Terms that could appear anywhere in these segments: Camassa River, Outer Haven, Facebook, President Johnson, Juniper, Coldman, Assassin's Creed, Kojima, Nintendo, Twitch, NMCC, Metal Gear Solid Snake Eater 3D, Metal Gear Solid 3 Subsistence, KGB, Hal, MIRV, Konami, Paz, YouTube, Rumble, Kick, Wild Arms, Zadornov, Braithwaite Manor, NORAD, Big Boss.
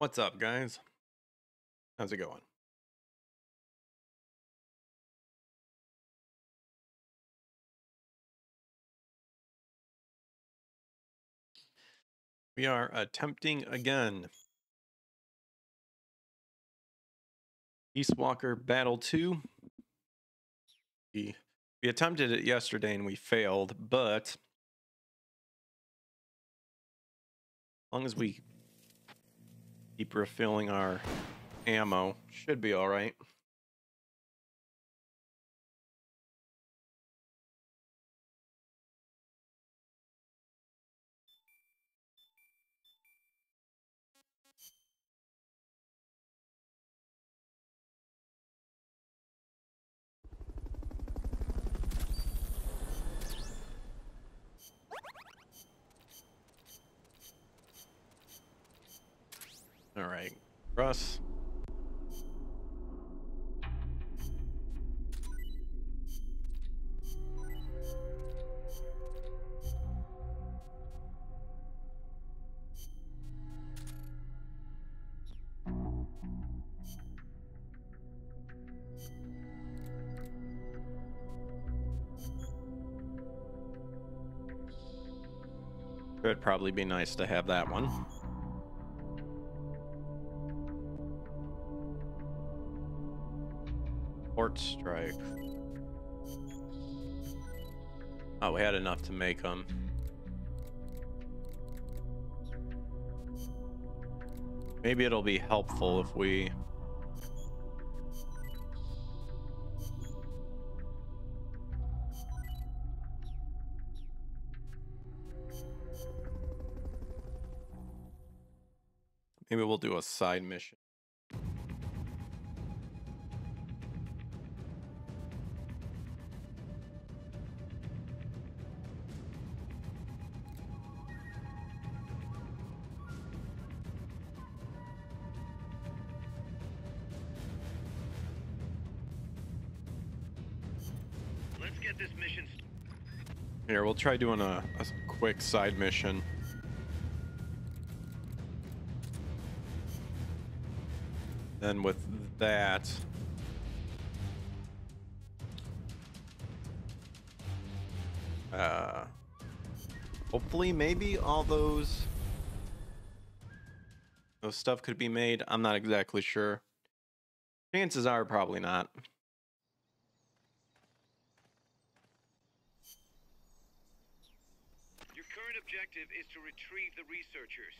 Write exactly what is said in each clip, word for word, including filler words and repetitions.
What's up, guys? How's it going? We are attempting again. Peace Walker Battle two. We, we attempted it yesterday and we failed, but as long as we keep refilling our ammo, should be all right. All right, Russ. It would probably be nice to have that one. Strike. Oh, we had enough to make them. Maybe it'll be helpful if we maybe we'll do a side mission. Here, we'll try doing a, a quick side mission. Then with that, uh, hopefully maybe all those, those stuff could be made. I'm not exactly sure. Chances are probably not. Objective is to retrieve the researchers.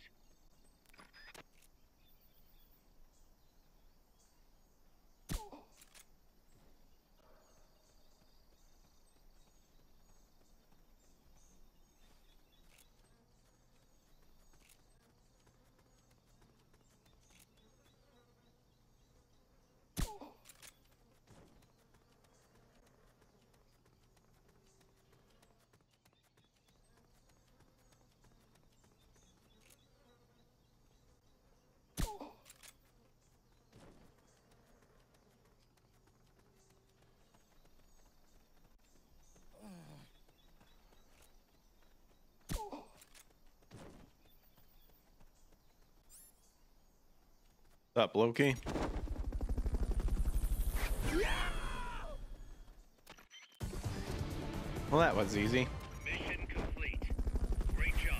Up, Loki. Well, that was easy. Mission complete. Great job.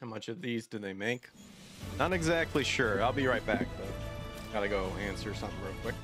How much of these do they make? Not exactly sure. I'll be right back though. Gotta go answer something real quick.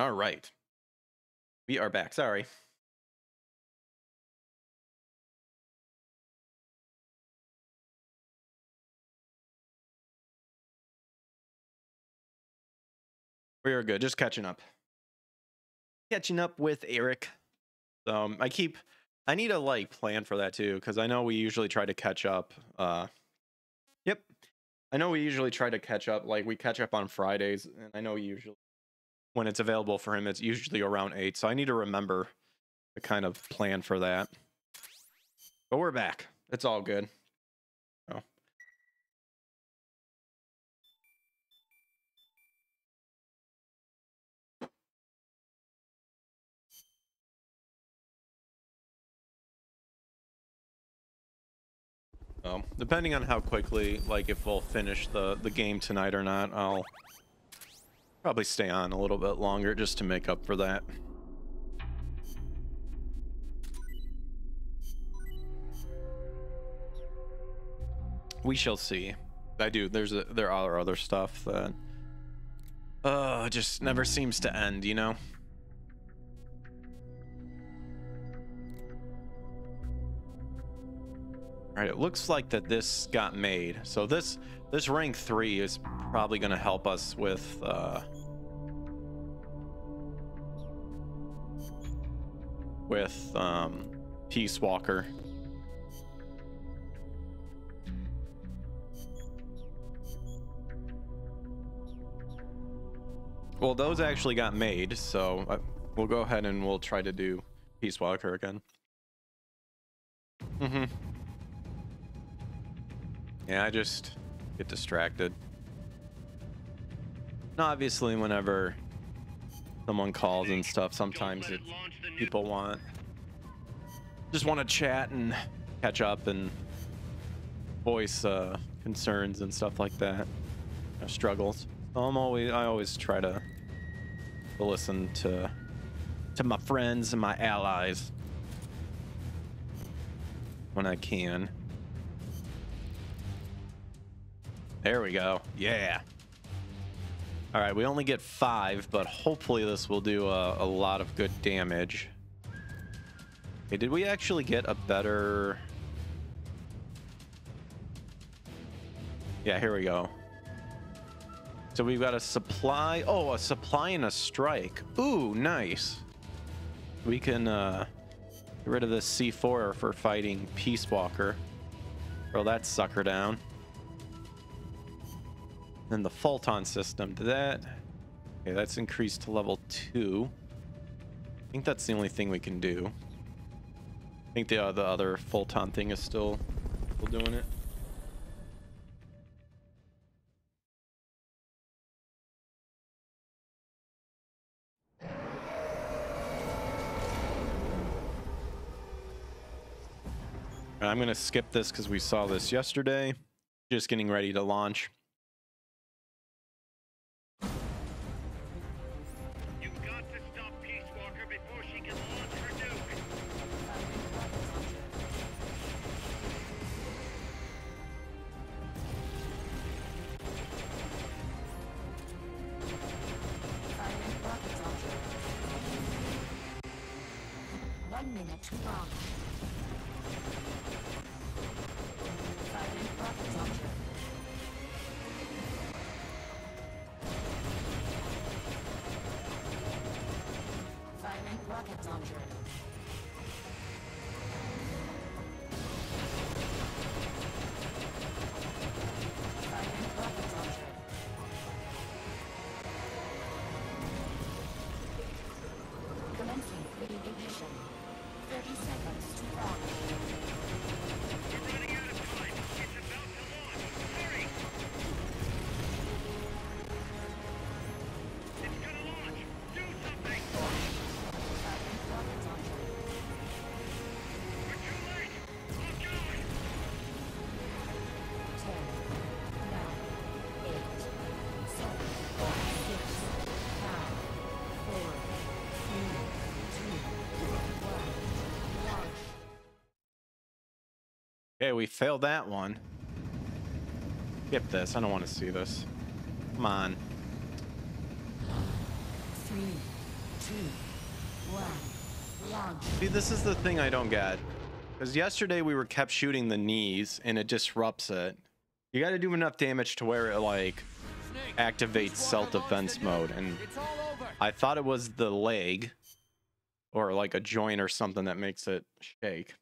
All right. We are back. Sorry. We are good. Just catching up. Catching up with Eric. Um, I keep... I need a, like, plan for that, too, because I know we usually try to catch up. Uh, yep. I know we usually try to catch up. Like, we catch up on Fridays, and I know usually when it's available for him, it's usually around eight. So I need to remember the kind of plan for that. But we're back. It's all good. Oh. So, depending on how quickly, like, if we'll finish the, the game tonight or not, I'll probably stay on a little bit longer just to make up for that. We shall see. I do. There's a, there are other stuff that uh, just never seems to end, you know? All right, it looks like that this got made. So this this rank three is probably going to help us with uh, with um, Peace Walker. Well, those actually got made, so I, we'll go ahead and we'll try to do Peace Walker again. Mm-hmm. Yeah, I just get distracted. And obviously, whenever someone calls and stuff, sometimes it, people want just want to chat and catch up and voice uh, concerns and stuff like that, you know, struggles. So I'm always I always try to, to listen to to my friends and my allies when I can. There we go. Yeah. All right, we only get five, but hopefully this will do a, a lot of good damage. Okay, did we actually get a better... Yeah, here we go. So we've got a supply. Oh, a supply and a strike. Ooh, nice. We can uh, get rid of this C four for fighting Peace Walker. Throw that sucker down. Then the Fulton system to that. Okay, that's increased to level two. I think that's the only thing we can do. I think the, uh, the other Fulton thing is still, still doing it. And I'm going to skip this because we saw this yesterday. Just getting ready to launch. Okay, we failed that one. Skip this. I don't want to see this. Come on. Three, See, this is the thing I don't get. Because yesterday we were kept shooting the knees and it disrupts it. You gotta do enough damage to where it like activates self-defense mode, and I thought it was the leg or like a joint or something that makes it shake.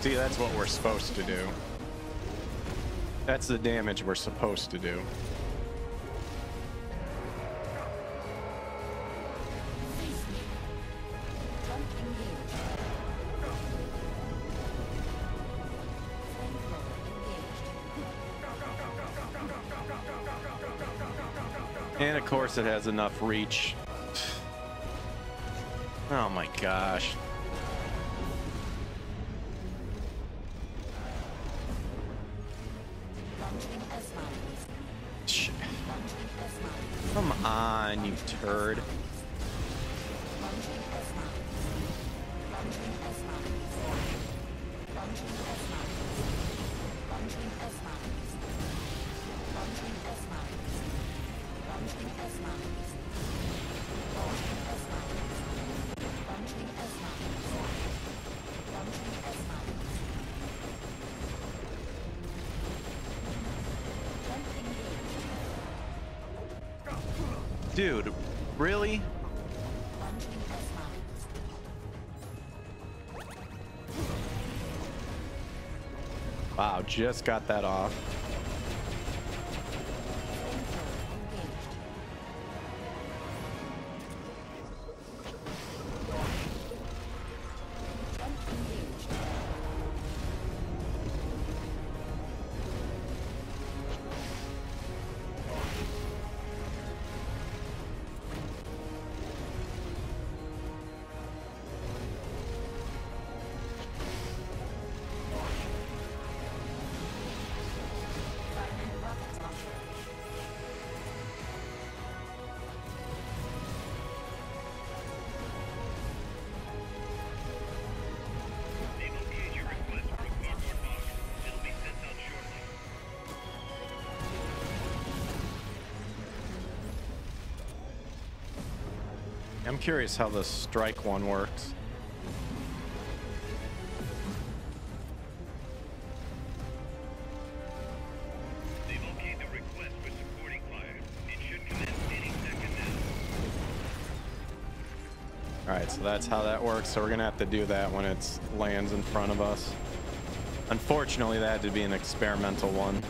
See, that's what we're supposed to do. That's the damage we're supposed to do. And of course it has enough reach. Oh my gosh. Turd. Dude, really? Wow, just got that off. I'm curious how the strike one works. Alright, so that's how that works. So we're gonna have to do that when it lands in front of us. Unfortunately, that had to be an experimental one.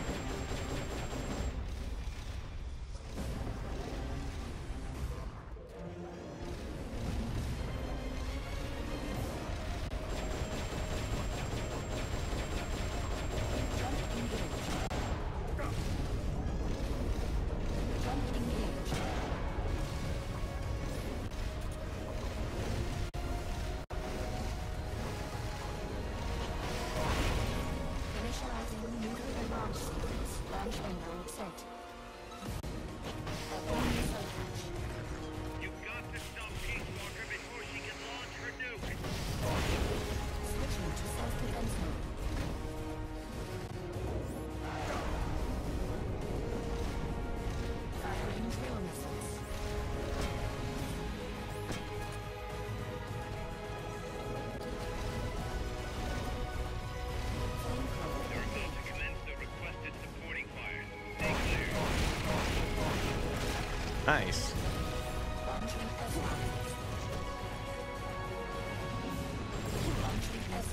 Nice.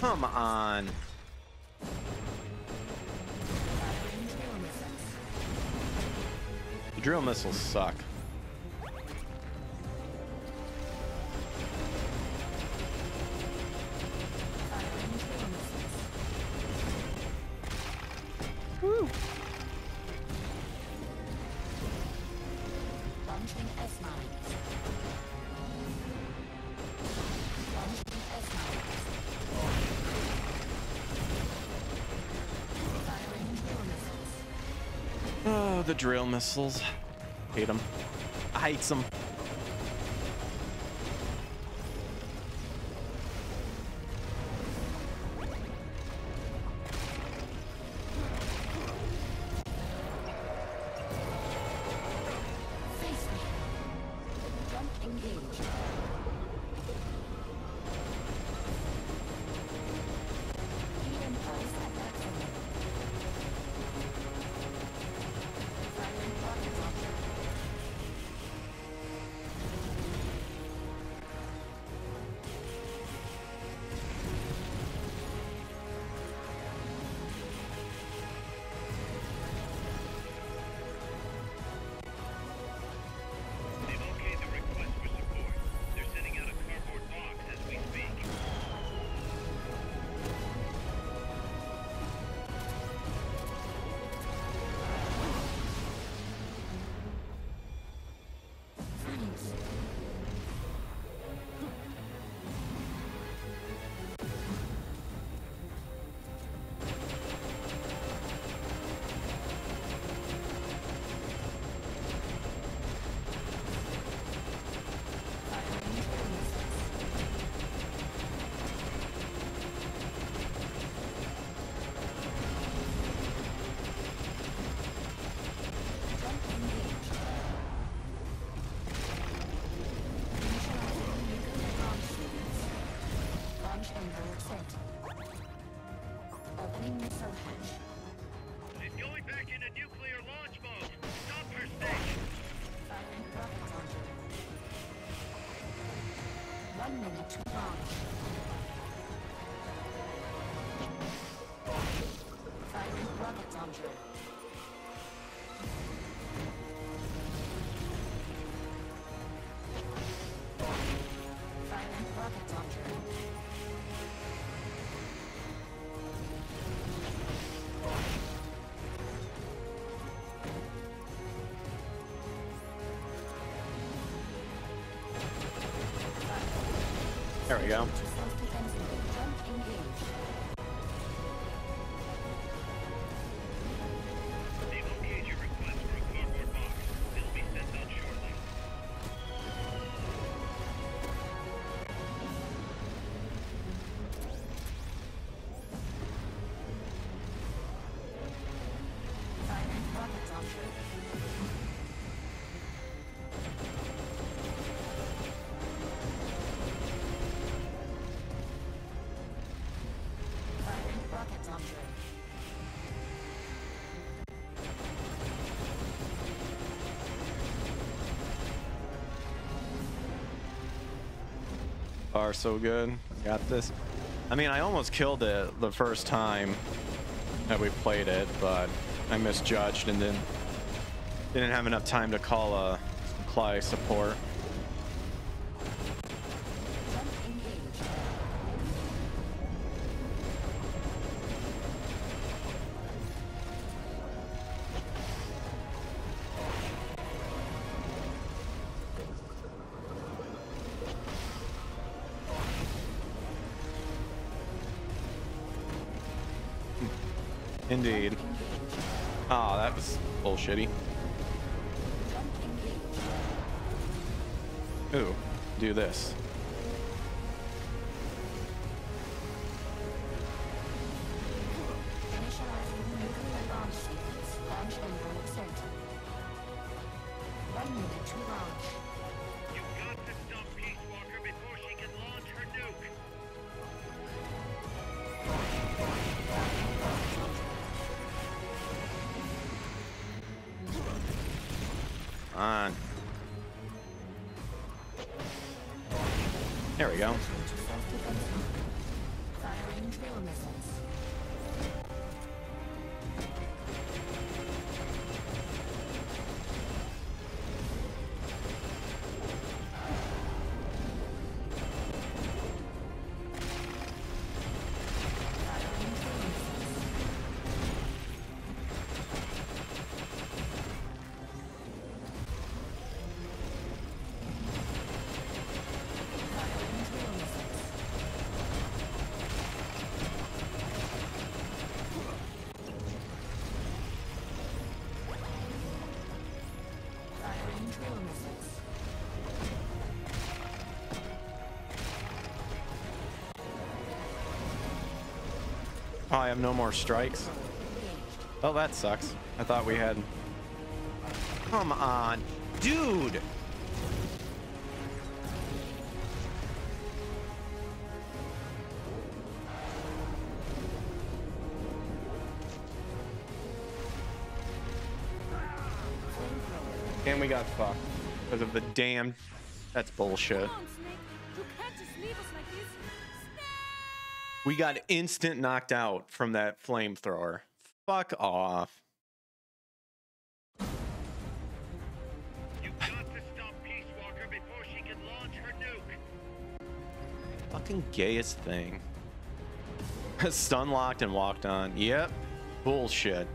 Come on. The drill missiles suck. Woo. Oh, the drill missiles. Hate them. I hate them. There we go. Are so good. Got this. I mean, I almost killed it the first time that we played it, but I misjudged and then didn't have enough time to call a supply support. Indeed. Oh, that was bullshitty. Ooh, do this. There we go. cognizance. Oh, I have no more strikes. Oh, that sucks. I thought we had. Come on, dude. And we got fucked because of the damn. That's bullshit. We got instant knocked out from that flamethrower. Fuck off. You've got to stop Peace Walker before she can launch her nuke. Fucking gayest thing. Stun locked and walked on. Yep. Bullshit.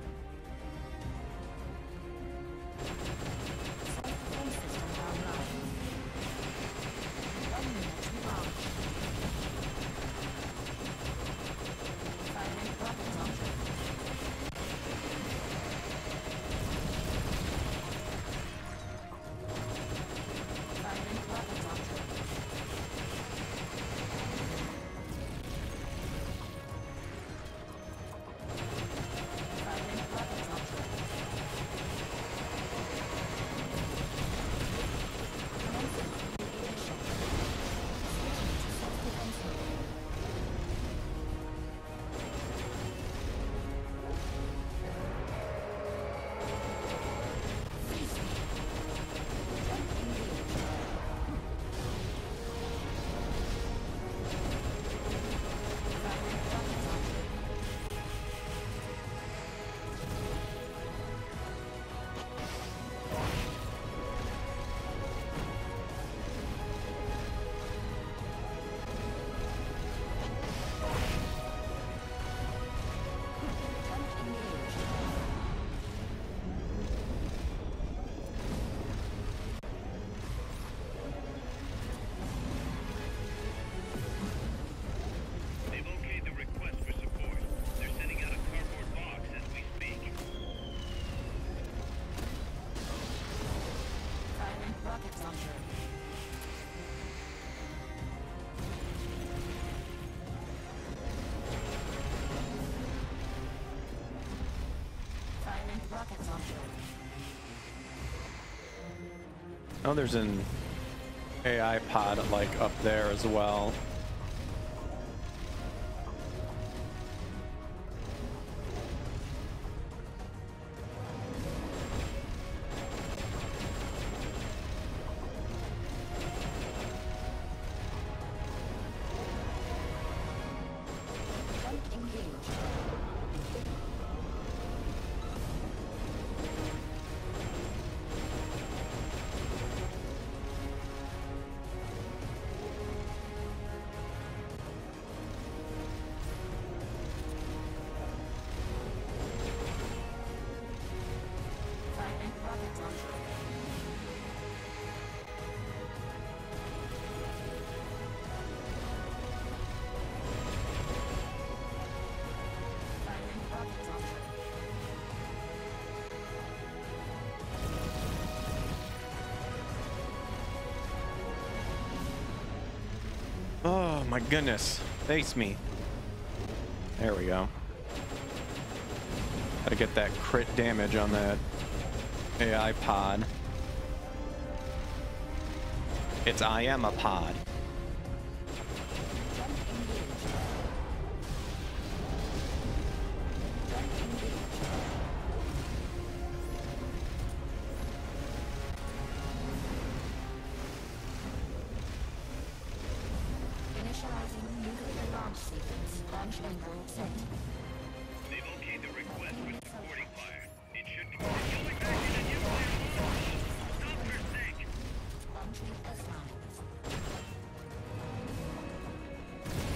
Oh, there's an A I pod like up there as well. My goodness, face me. There we go. Gotta get that crit damage on that A I pod. It's I am a pod. Initializing nuclear launch sequence. launch angle set. They've okayed the request for supporting fire. It should be coming back in a nuclear bomb. Stop for a sec. Launching as mines.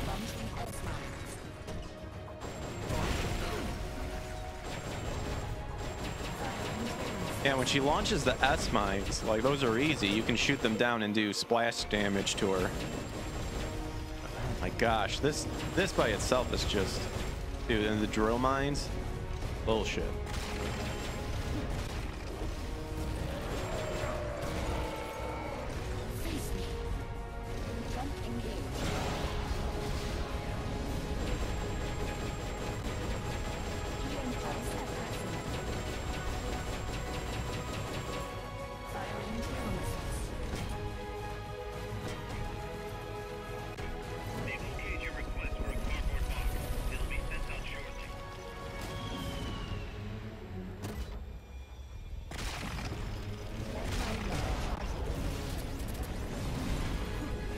Launching as mines. Yeah, when she launches the S mines, like, those are easy. You can shoot them down and do splash damage to her. Oh my gosh, this this by itself is just, dude. And the drill mines, bullshit.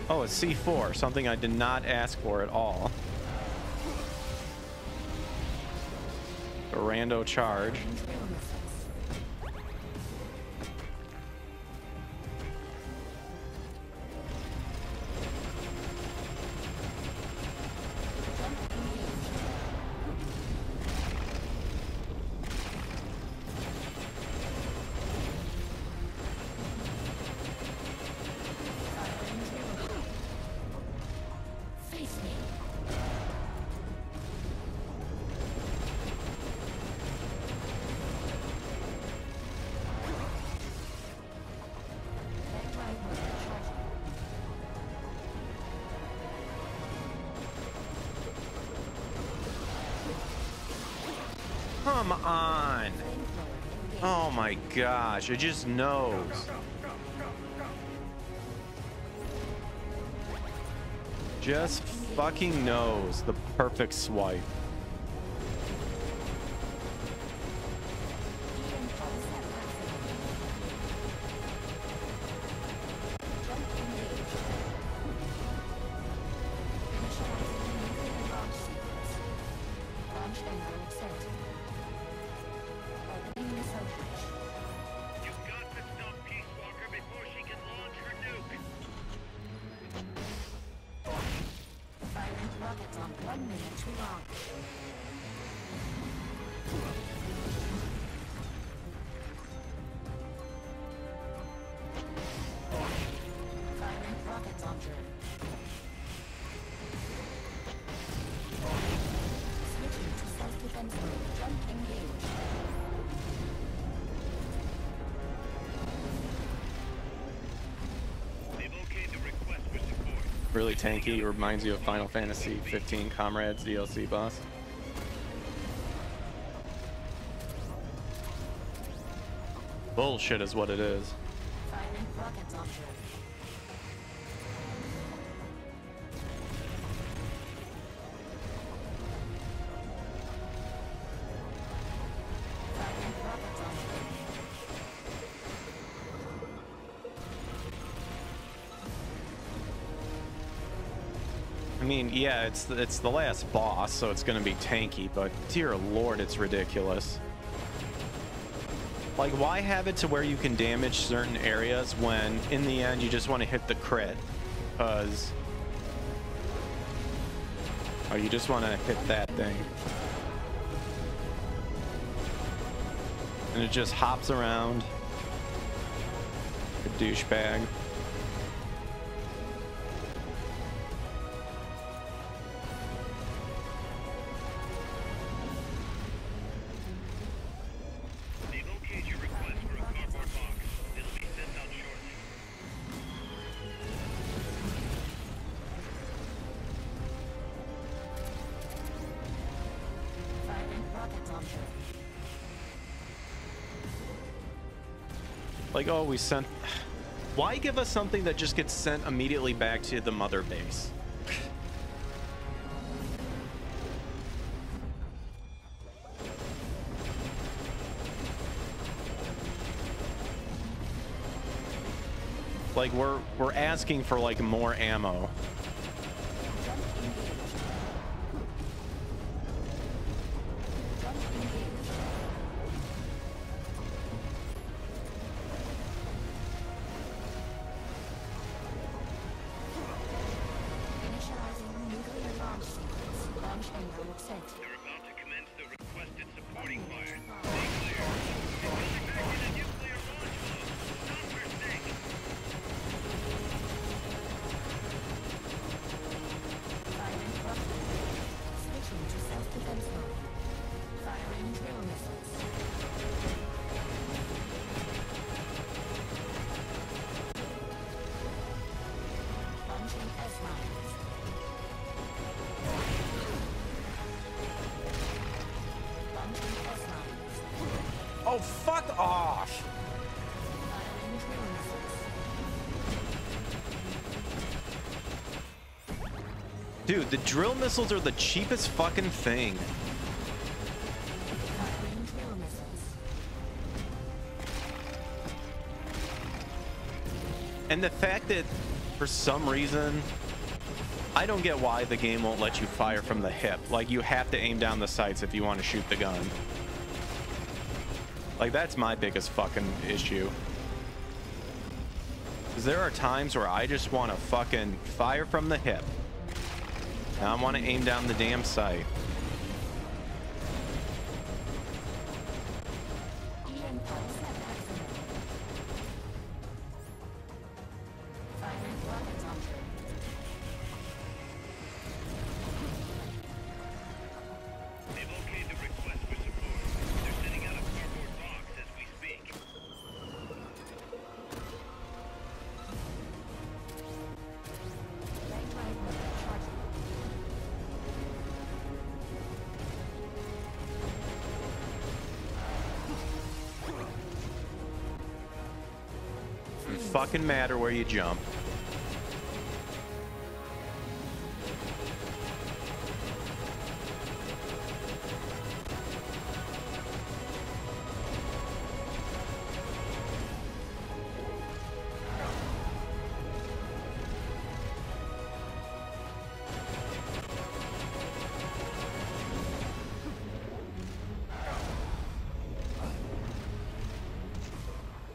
Oh, it's C four, something I did not ask for at all. A rando charge. Come on. Oh my gosh, it just knows. Just fucking knows the perfect swipe. Really tanky, reminds you of Final Fantasy fifteen Comrades D L C boss. Bullshit is what it is. I mean, yeah, it's the, it's the last boss, so it's gonna be tanky, but dear lord, it's ridiculous. Like, why have it to where you can damage certain areas when in the end you just want to hit the crit? Because... or you just want to hit that thing. And it just hops around. A douchebag. Like, oh, we sent... Why give us something that just gets sent immediately back to the mother base? Like, we're we're asking for, like, more ammo. They're about to commence the requested supporting fire. Stay clear. They're coming back in a nuclear launch mode. Stop her thing. Fire interrupted. Switching to self-defense mode. Firing drill missiles. Launching S-rockets. Oh, fuck off! Dude, the drill missiles are the cheapest fucking thing. And the fact that, for some reason, I don't get why the game won't let you fire from the hip. Like, you have to aim down the sights if you want to shoot the gun. Like, that's my biggest fucking issue. Because there are times where I just want to fucking fire from the hip. And I want to aim down the damn sight. Fucking matter where you jump.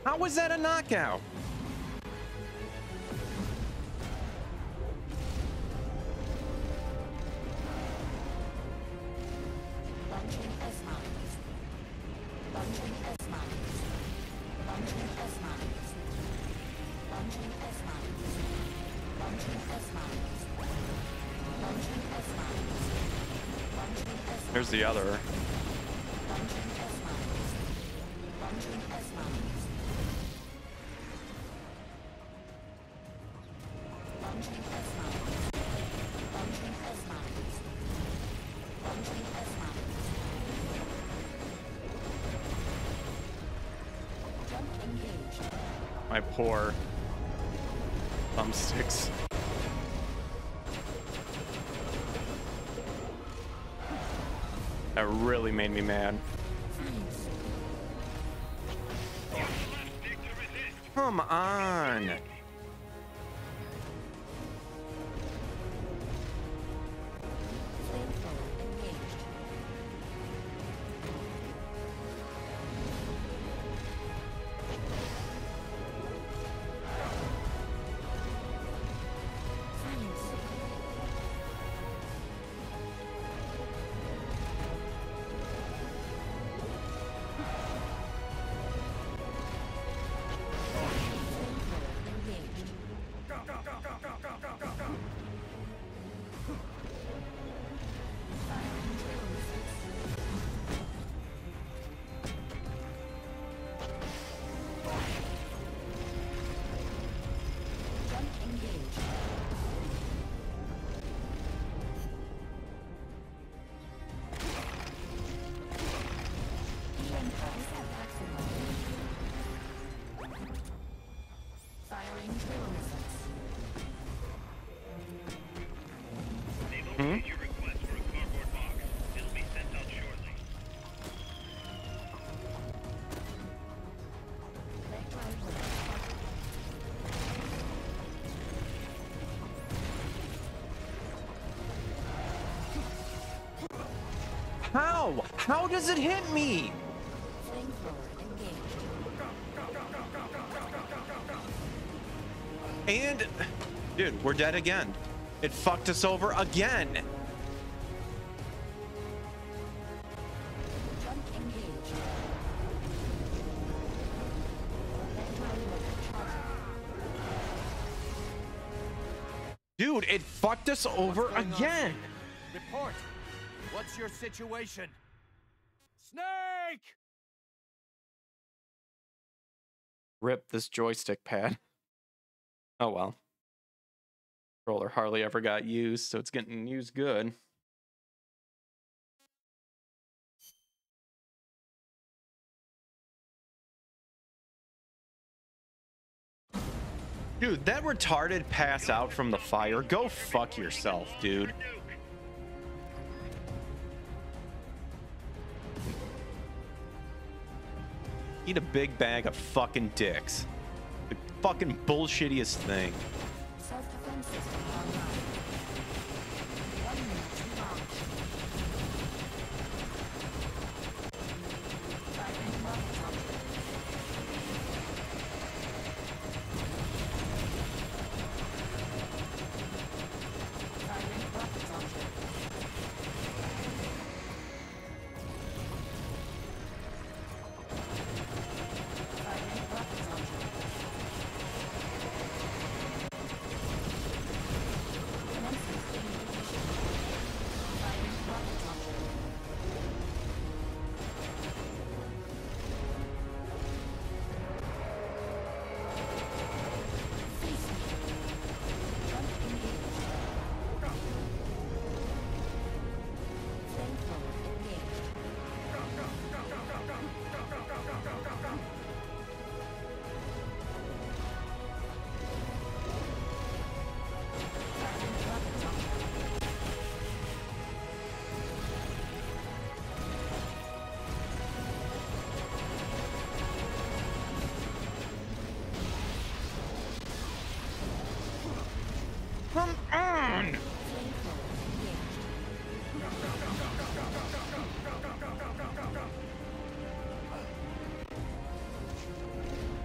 How was that a knockout? Here's the other. My poor thumbsticks. That really made me mad. Come on. How? How does it hit me? And, dude, we're dead again. It fucked us over again. Dude, it fucked us over again. Report. What's your situation? Snake! Rip this joystick pad. Oh well. Roller hardly ever got used, so it's getting used good. Dude, that retarded pass out from the fire. Go fuck yourself, dude. Eat a big bag of fucking dicks. The fucking bullshittiest thing.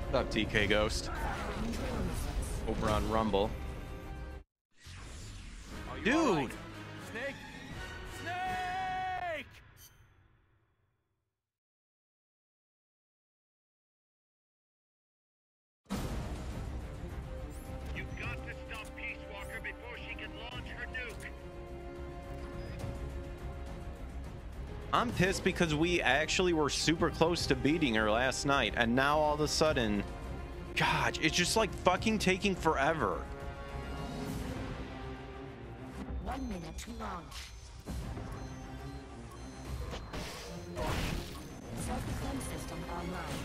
What's up, T K Ghost? Over on Rumble. Dude! Right? Snake! Snake! You've got to stop Peace Walker before she can launch her nuke. I'm pissed because we actually were super close to beating her last night, and now all of a sudden, God, it's just like fucking taking forever. One minute too long. Self-defense system online.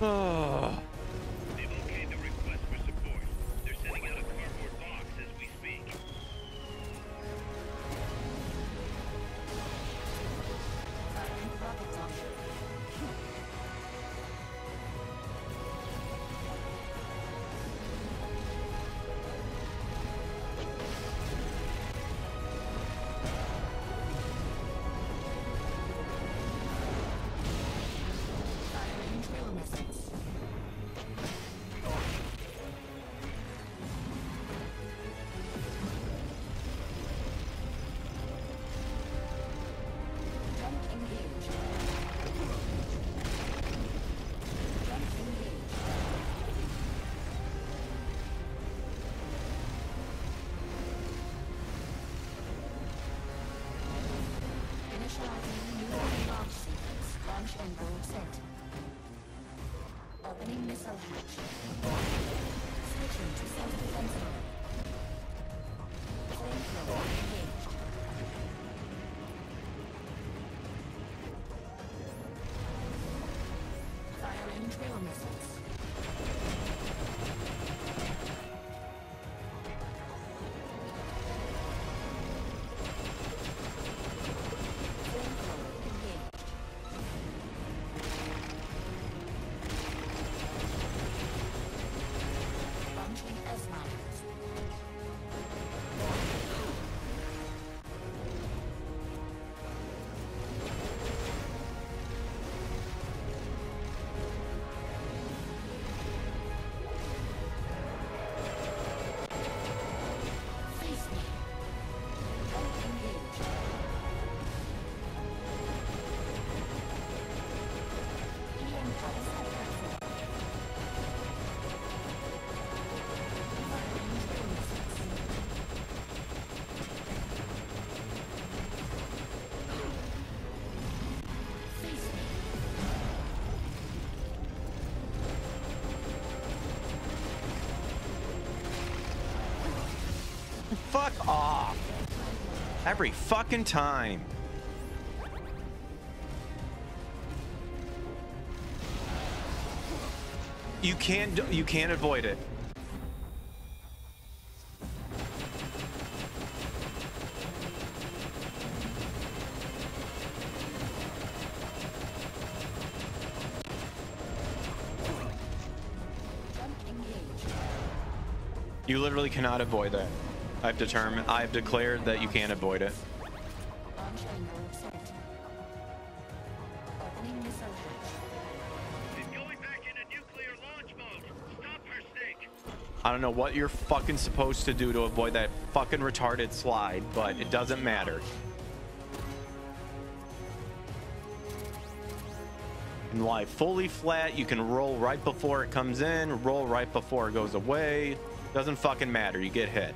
Oh. They've okayed the request for support. They're sending out a cardboard box as we speak. Fuck off. Every fucking time. You can't, you can't avoid it. You literally cannot avoid that. I've determined, I've declared that you can't avoid it. I don't know what you're fucking supposed to do to avoid that fucking retarded slide, but it doesn't matter. And lie fully flat, you can roll right before it comes in, roll right before it goes away. Doesn't fucking matter, you get hit.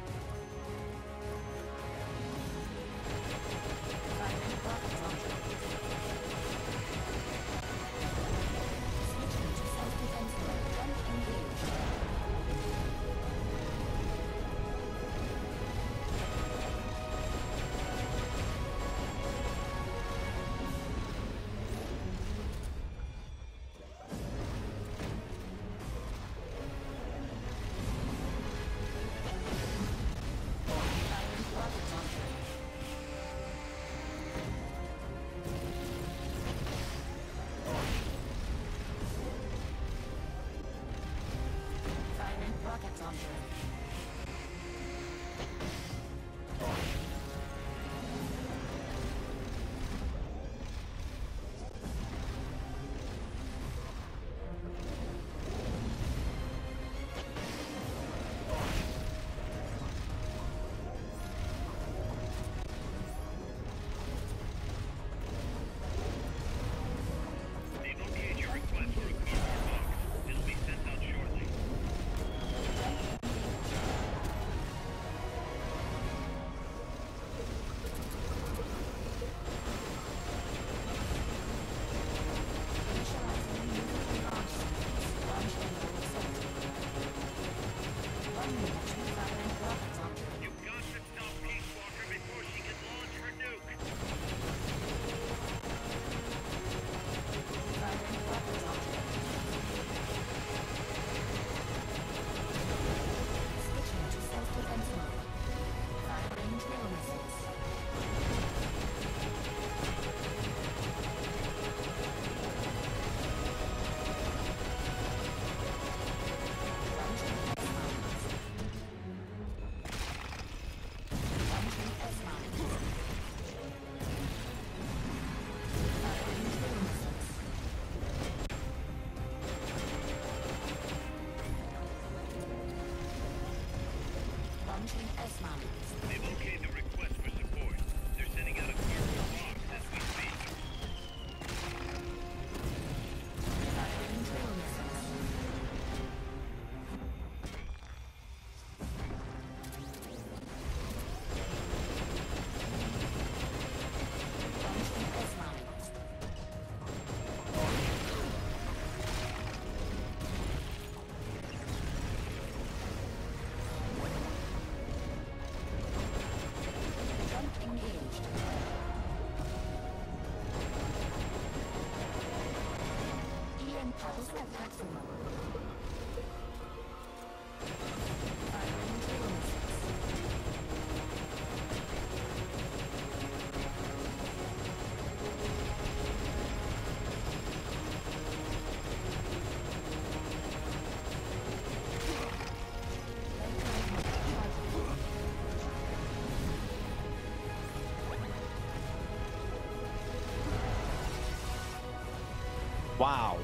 Wow.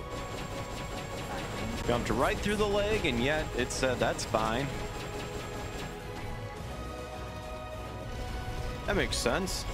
Jumped right through the leg, and yet it said that's fine. That makes sense.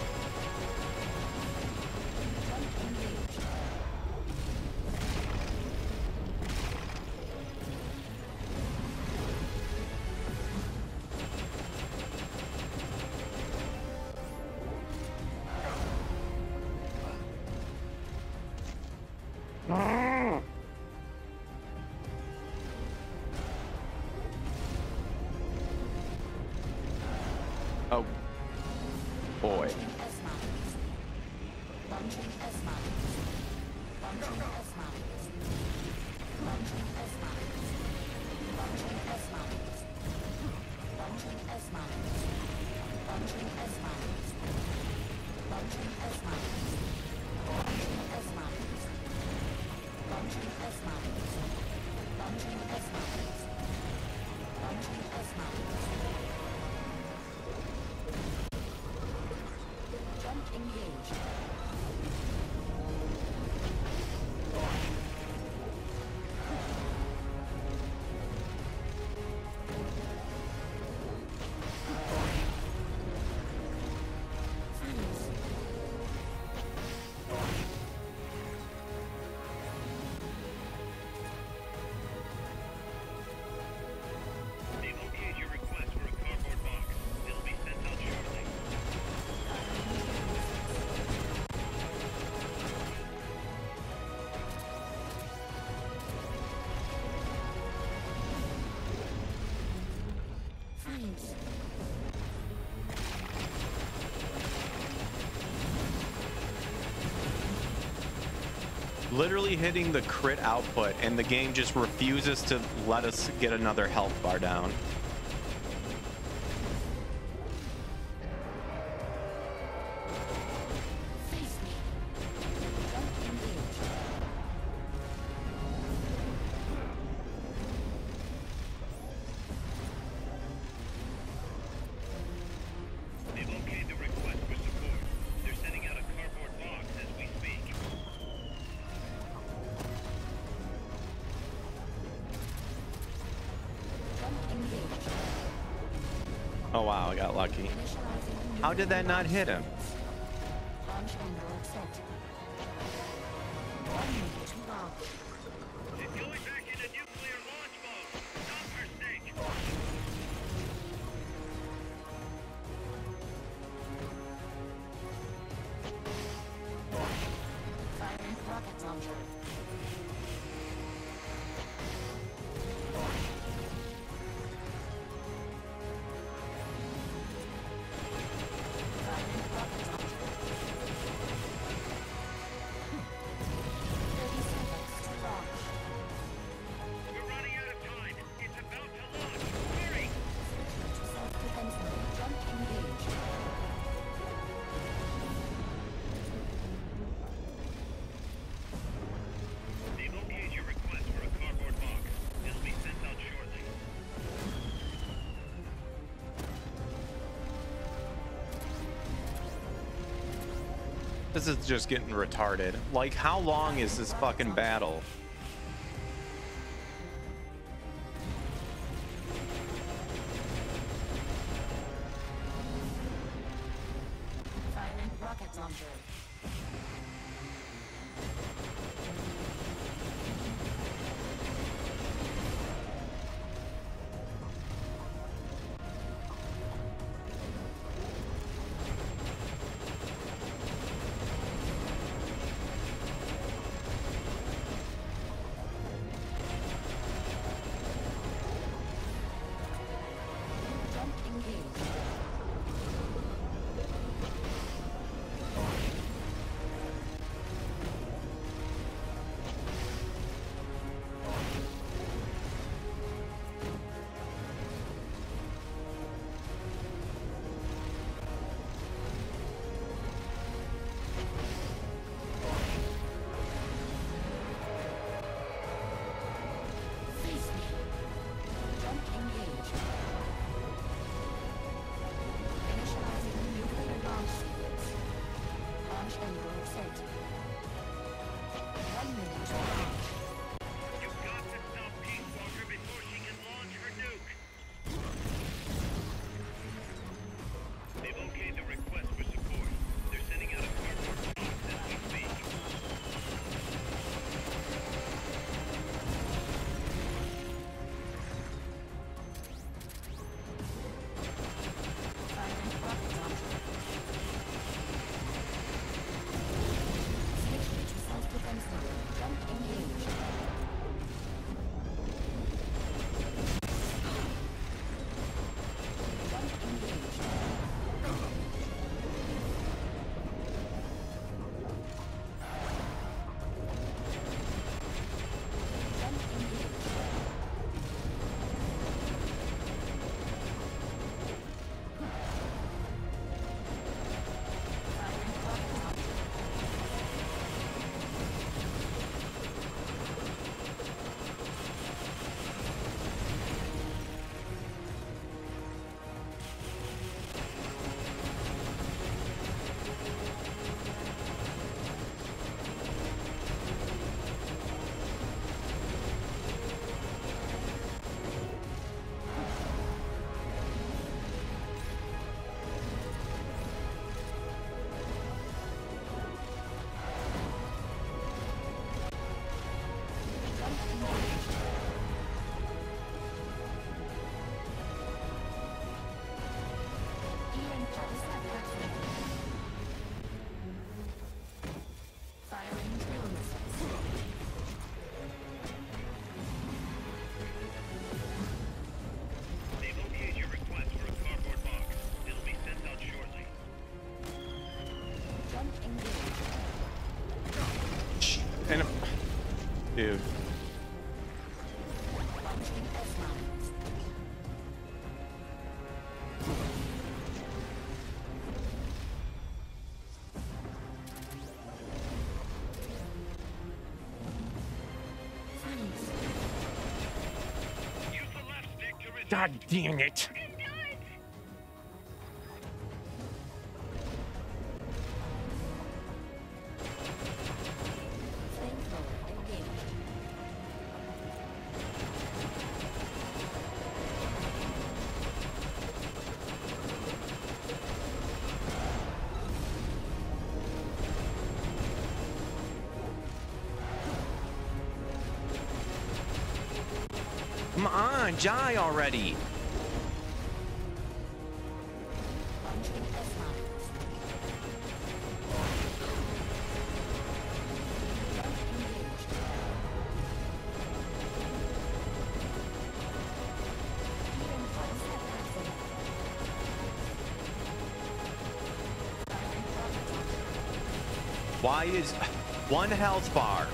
Literally hitting the crit output, and the game just refuses to let us get another health bar down. How did that not hit him? This is just getting retarded. Like, how long is this fucking battle? dude. God damn it. Die already. Why is one health bar?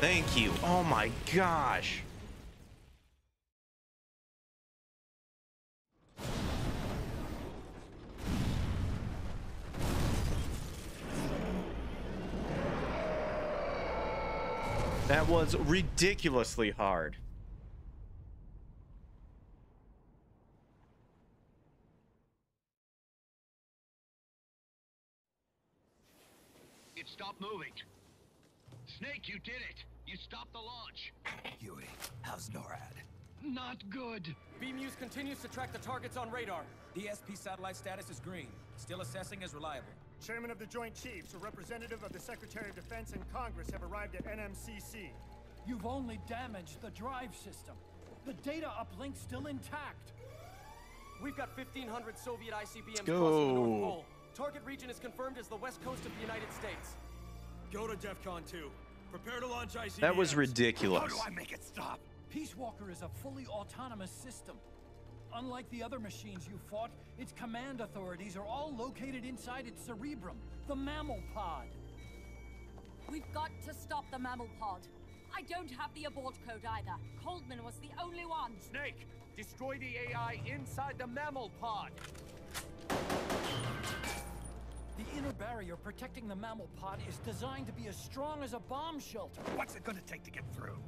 Thank you. Oh my gosh. That was ridiculously hard. It stopped moving. Snake, you did it. You stopped the launch. Huey, how's NORAD? Not good. B MEWS continues to track the targets on radar. D S P satellite status is green. Still assessing as reliable. Chairman of the Joint Chiefs, a representative of the Secretary of Defense and Congress have arrived at N M C C. You've only damaged the drive system. The data uplink still intact. We've got fifteen hundred Soviet I C B Ms crossing the North Pole. Target region is confirmed as the west coast of the United States. Go to DEFCON two. Prepare to launch I C B Ms. That was ridiculous. How do I make it stop? Peace Walker is a fully autonomous system. Unlike the other machines you fought, its command authorities are all located inside its cerebrum, the mammal pod. We've got to stop the mammal pod. I don't have the abort code either. Coldman was the only one. Snake, destroy the A I inside the mammal pod. The inner barrier protecting the mammal pod is designed to be as strong as a bomb shelter. What's it gonna take to get through?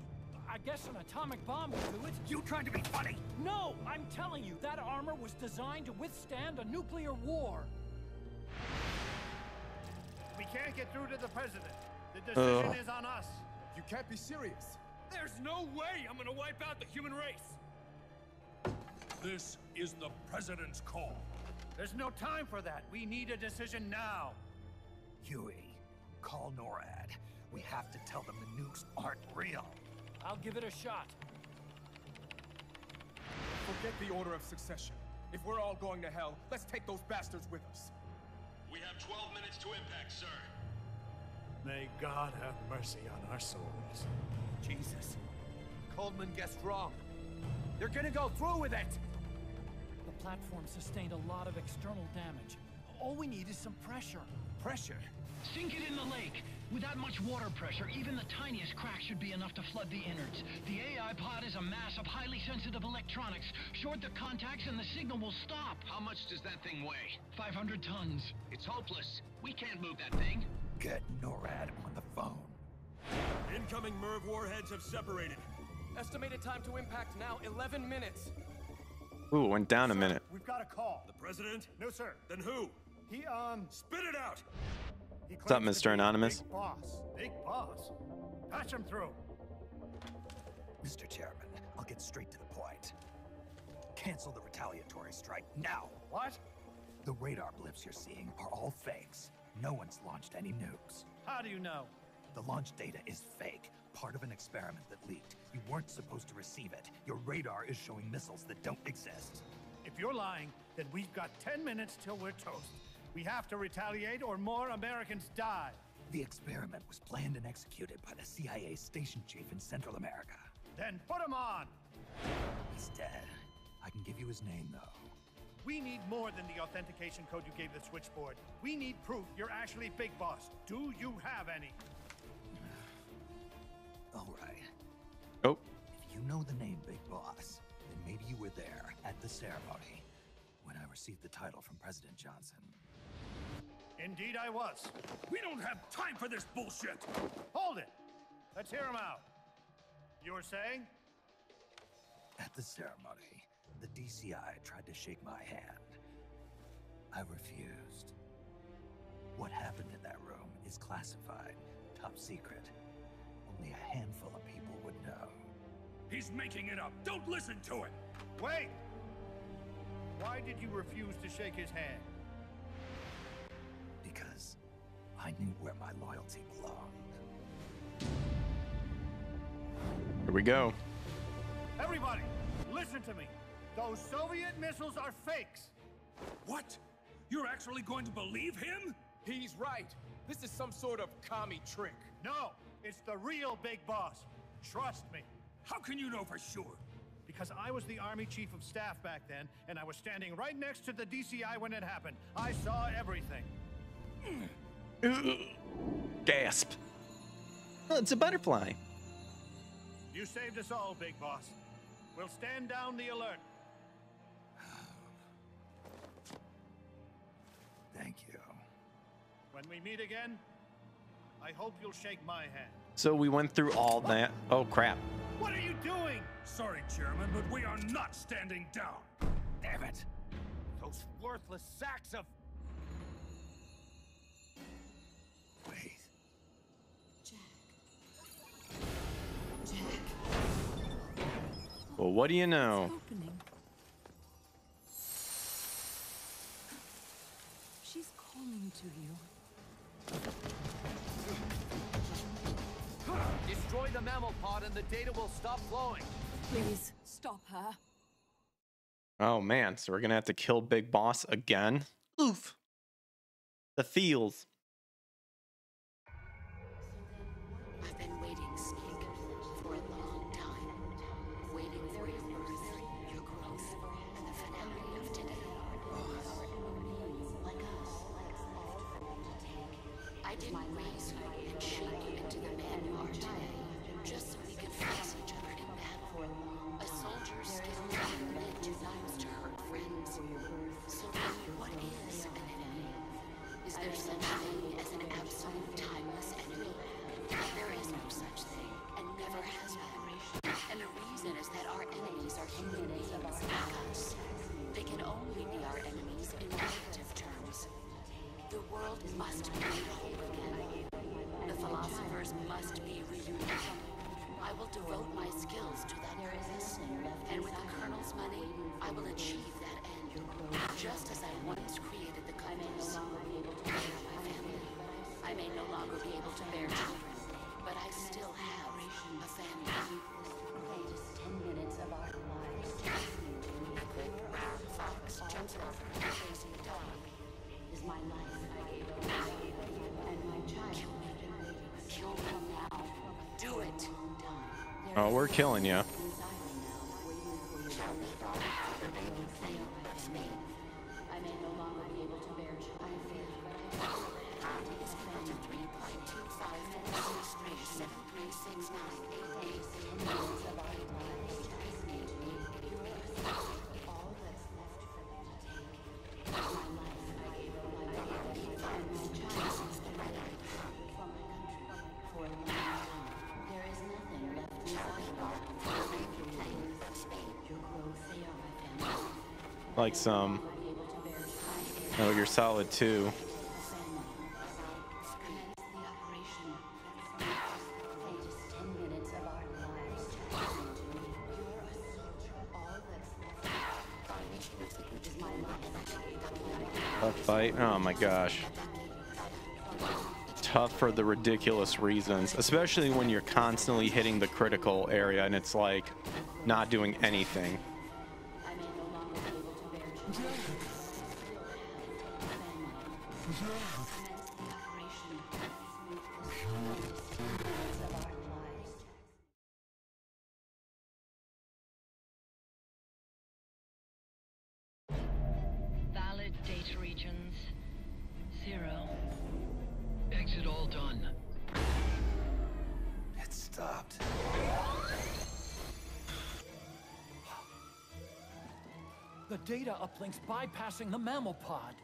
I guess an atomic bomb will do it. You trying to be funny? No, I'm telling you, that armor was designed to withstand a nuclear war. We can't get through to the president. The decision uh. is on us. You can't be serious. There's no way I'm gonna wipe out the human race. This is the president's call. There's no time for that. We need a decision now. Huey, call NORAD. We have to tell them the nukes aren't real. I'll give it a shot. Forget the order of succession. If we're all going to hell, let's take those bastards with us. We have twelve minutes to impact, sir. May God have mercy on our souls. Jesus. Coldman guessed wrong. They're gonna go through with it! The platform sustained a lot of external damage. All we need is some pressure. Pressure? Sink it in the lake. Without much water pressure, even the tiniest crack should be enough to flood the innards. The A I pod is a mass of highly sensitive electronics. Short the contacts and the signal will stop. How much does that thing weigh? five hundred tons. It's hopeless. We can't move that thing. Get NORAD on the phone. Incoming MIRV warheads have separated. Estimated time to impact now eleven minutes. Ooh, went down a minute. We've got a call. The president? No, sir. Then who? He, um... Spit it out! What's up, Mister Anonymous? Big Boss. Big Boss. Patch him through. Mister Chairman, I'll get straight to the point. Cancel the retaliatory strike now. What? The radar blips you're seeing are all fakes. No one's launched any nukes. How do you know? The launch data is fake. Part of an experiment that leaked. You weren't supposed to receive it. Your radar is showing missiles that don't exist. If you're lying, then we've got ten minutes till we're toast. We have to retaliate or more Americans die. The experiment was planned and executed by the C I A station chief in Central America. Then put him on! He's dead. I can give you his name, though. We need more than the authentication code you gave the switchboard. We need proof you're actually Big Boss. Do you have any? All right. Oh. If you know the name Big Boss, then maybe you were there at the ceremony when I received the title from President Johnson. Indeed I was. We don't have time for this bullshit! Hold it! Let's hear him out. You were saying? At the ceremony, the D C I tried to shake my hand. I refused. What happened in that room is classified, top secret. Only a handful of people would know. He's making it up! Don't listen to it! Wait! Why did you refuse to shake his hand? Because I knew where my loyalty belonged. Here we go. Everybody, listen to me. Those Soviet missiles are fakes. What? You're actually going to believe him? He's right. This is some sort of commie trick. No, it's the real Big Boss. Trust me. How can you know for sure? Because I was the Army Chief of Staff back then, and I was standing right next to the D C I when it happened. I saw everything. Gasp. Oh, it's a butterfly. You saved us all, Big Boss. We'll stand down the alert. Thank you. When we meet again, I hope you'll shake my hand. So we went through all that. Oh, crap. What are you doing? Sorry, Chairman, but we are not standing down. Damn it. Those worthless sacks of... Wait. Jack. Jack. Well, what do you know? She's calling to you. Destroy the mammal pod and the data will stop flowing. Please stop her. Oh man, so we're gonna have to kill Big Boss again. Oof. The feels. Oh, we're killing you. Like some Metal Gear Solid two. Tough fight. Oh my gosh. Tough for the ridiculous reasons, especially when you're constantly hitting the critical area and it's like not doing anything. Valid data regions zero. Exit all done. It stopped. The data uplinks bypassing the mammal pod.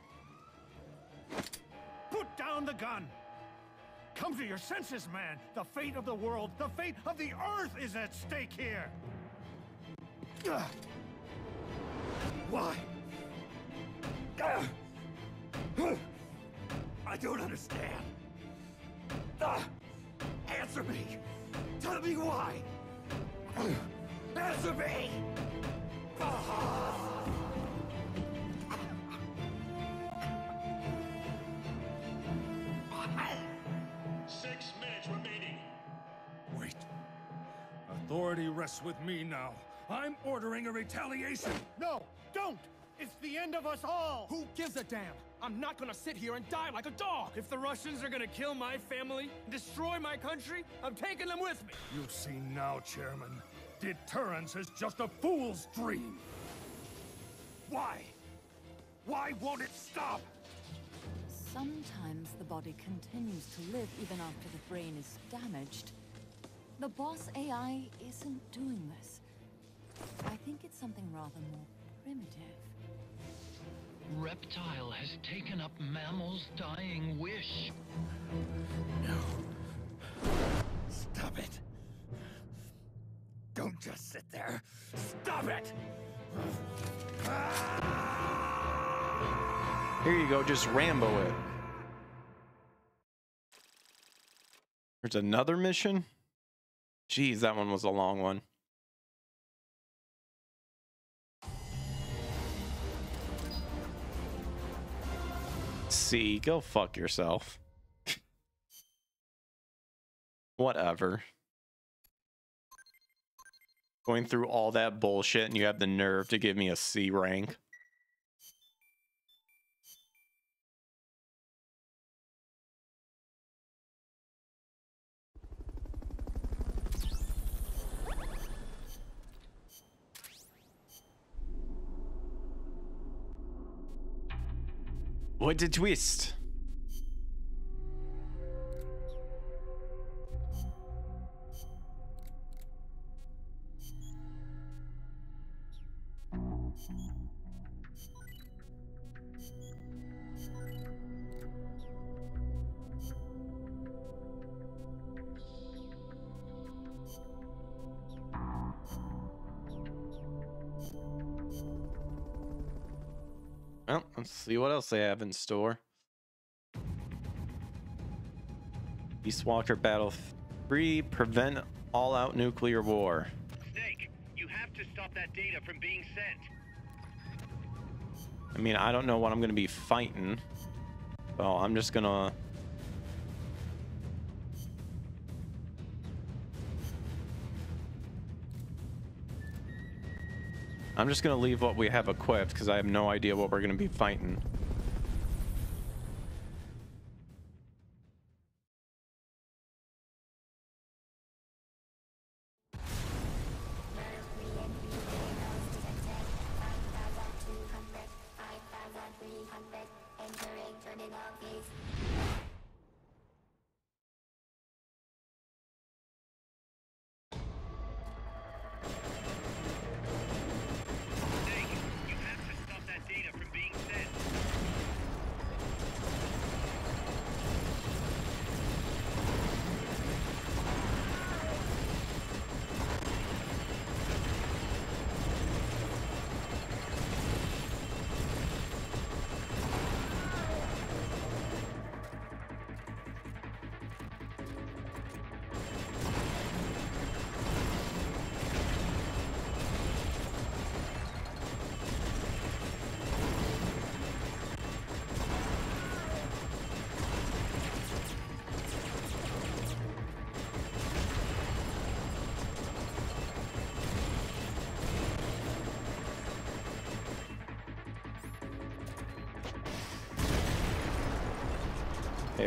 Put down the gun! Come to your senses, man! The fate of the world, the fate of the Earth is at stake here! Ugh. Why? Ugh. I don't understand. Uh, answer me! Tell me why! Uh, answer me! Uh. Six minutes remaining. Wait. Authority rests with me now. I'm ordering a retaliation! No! Don't! It's the end of us all! Who gives a damn? I'm not gonna sit here and die like a dog! If the Russians are gonna kill my family, destroy my country, I'm taking them with me! You've seen now, Chairman. Deterrence is just a fool's dream! Why? Why won't it stop? Sometimes the body continues to live even after the brain is damaged. The boss A I isn't doing this. I think it's something rather more primitive. Reptile has taken up mammal's dying wish. No. Stop it. Don't just sit there. Stop it! Here you go, just Rambo it. There's another mission? Jeez, that one was a long one. See, go fuck yourself. Whatever. Going through all that bullshit and you have the nerve to give me a C rank. What a twist. Well, let's see what else they have in store. Peace Walker Battle three, prevent all-out nuclear war. Snake, you have to stop that data from being sent. I mean, I don't know what I'm going to be fighting. So I'm just going to... I'm just going to leave what we have equipped because I have no idea what we're going to be fighting.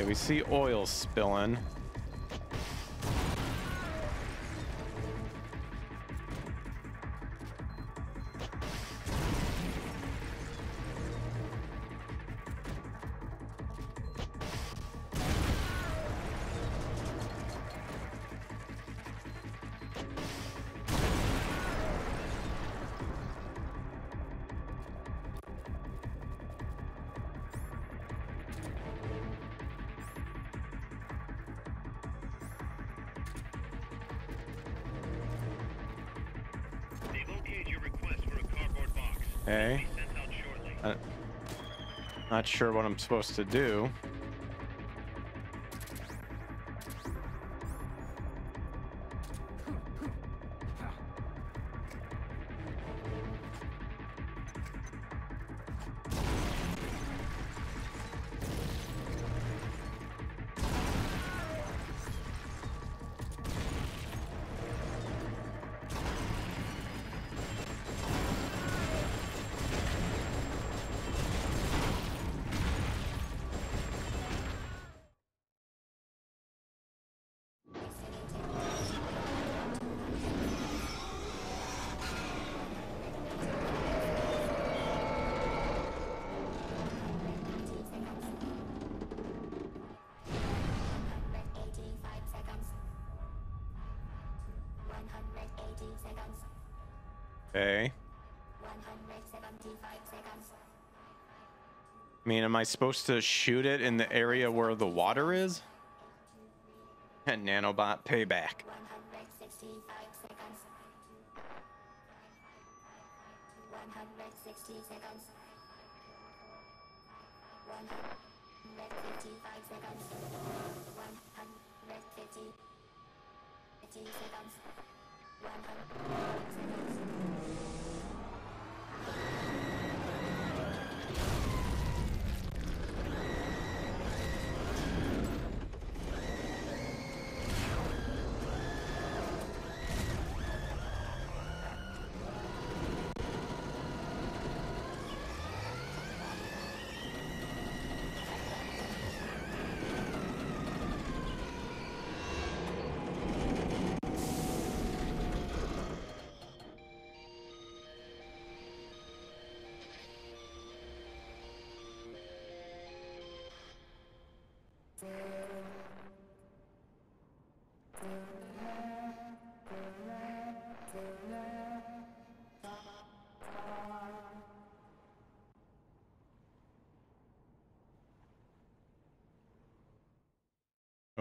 We see oil spilling. Okay. Uh, not sure what I'm supposed to do. Okay. I mean, am I supposed to shoot it in the area where the water is? And nanobot payback.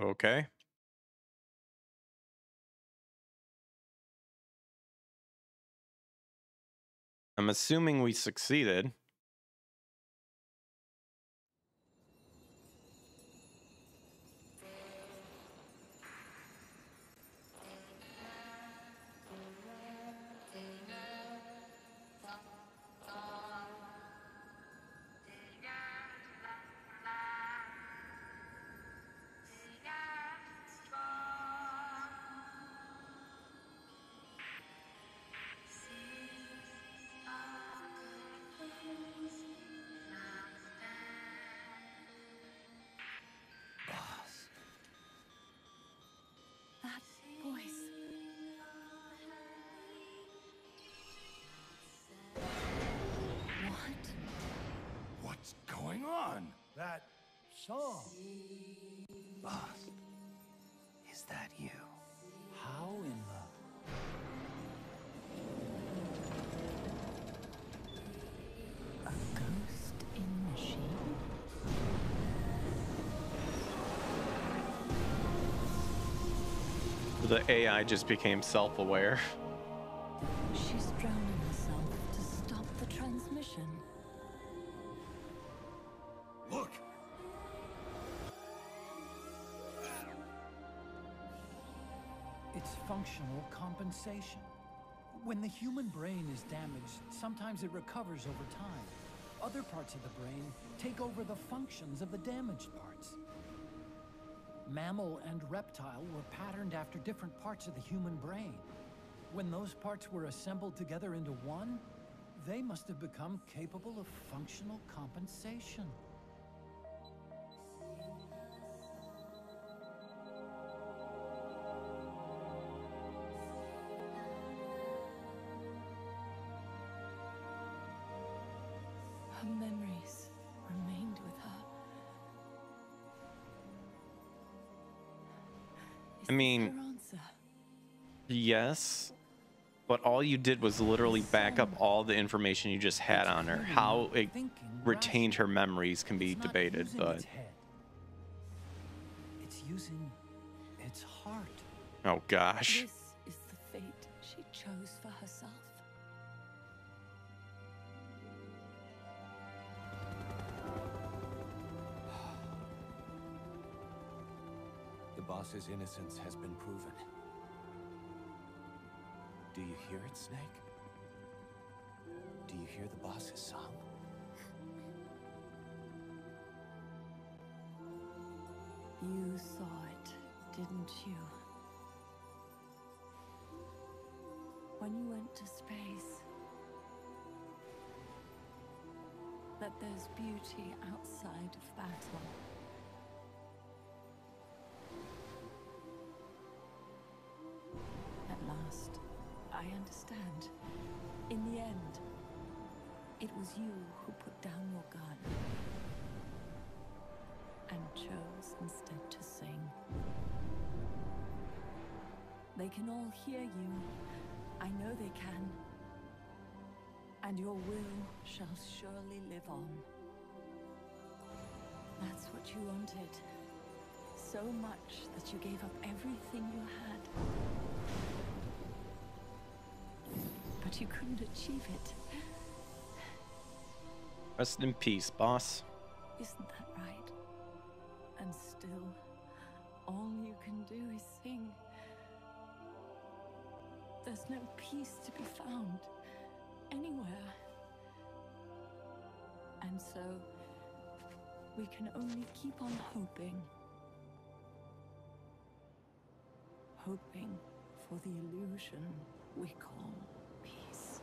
Okay. I'm assuming we succeeded. That song. Boss, is that you? How in the... A ghost in the machine? The A I just became self-aware. She's drowning herself to stop the transmission. Functional compensation. When the human brain is damaged, sometimes it recovers over time. Other parts of the brain take over the functions of the damaged parts. Mammal and reptile were patterned after different parts of the human brain. When those parts were assembled together into one, they must have become capable of functional compensation. Memories remained with her. Is I mean, yes, but all you did was literally back up all the information you just had on her. How it retained her memories can be debated, but it's using its heart. Oh gosh. This is the fate she chose for herself. Boss's innocence has been proven. Do you hear it, Snake? Do you hear the Boss's song? You saw it, didn't you? When you went to space, that there's beauty outside of battle. At last, I understand. In the end, it was you who put down your gun and chose instead to sing. They can all hear you. I know they can. And your will shall surely live on. That's what you wanted. So much that you gave up everything you had. But you couldn't achieve it. Rest in peace, Boss. Isn't that right? And still, all you can do is sing. There's no peace to be found anywhere. And so, we can only keep on hoping. Hoping for the illusion we call peace.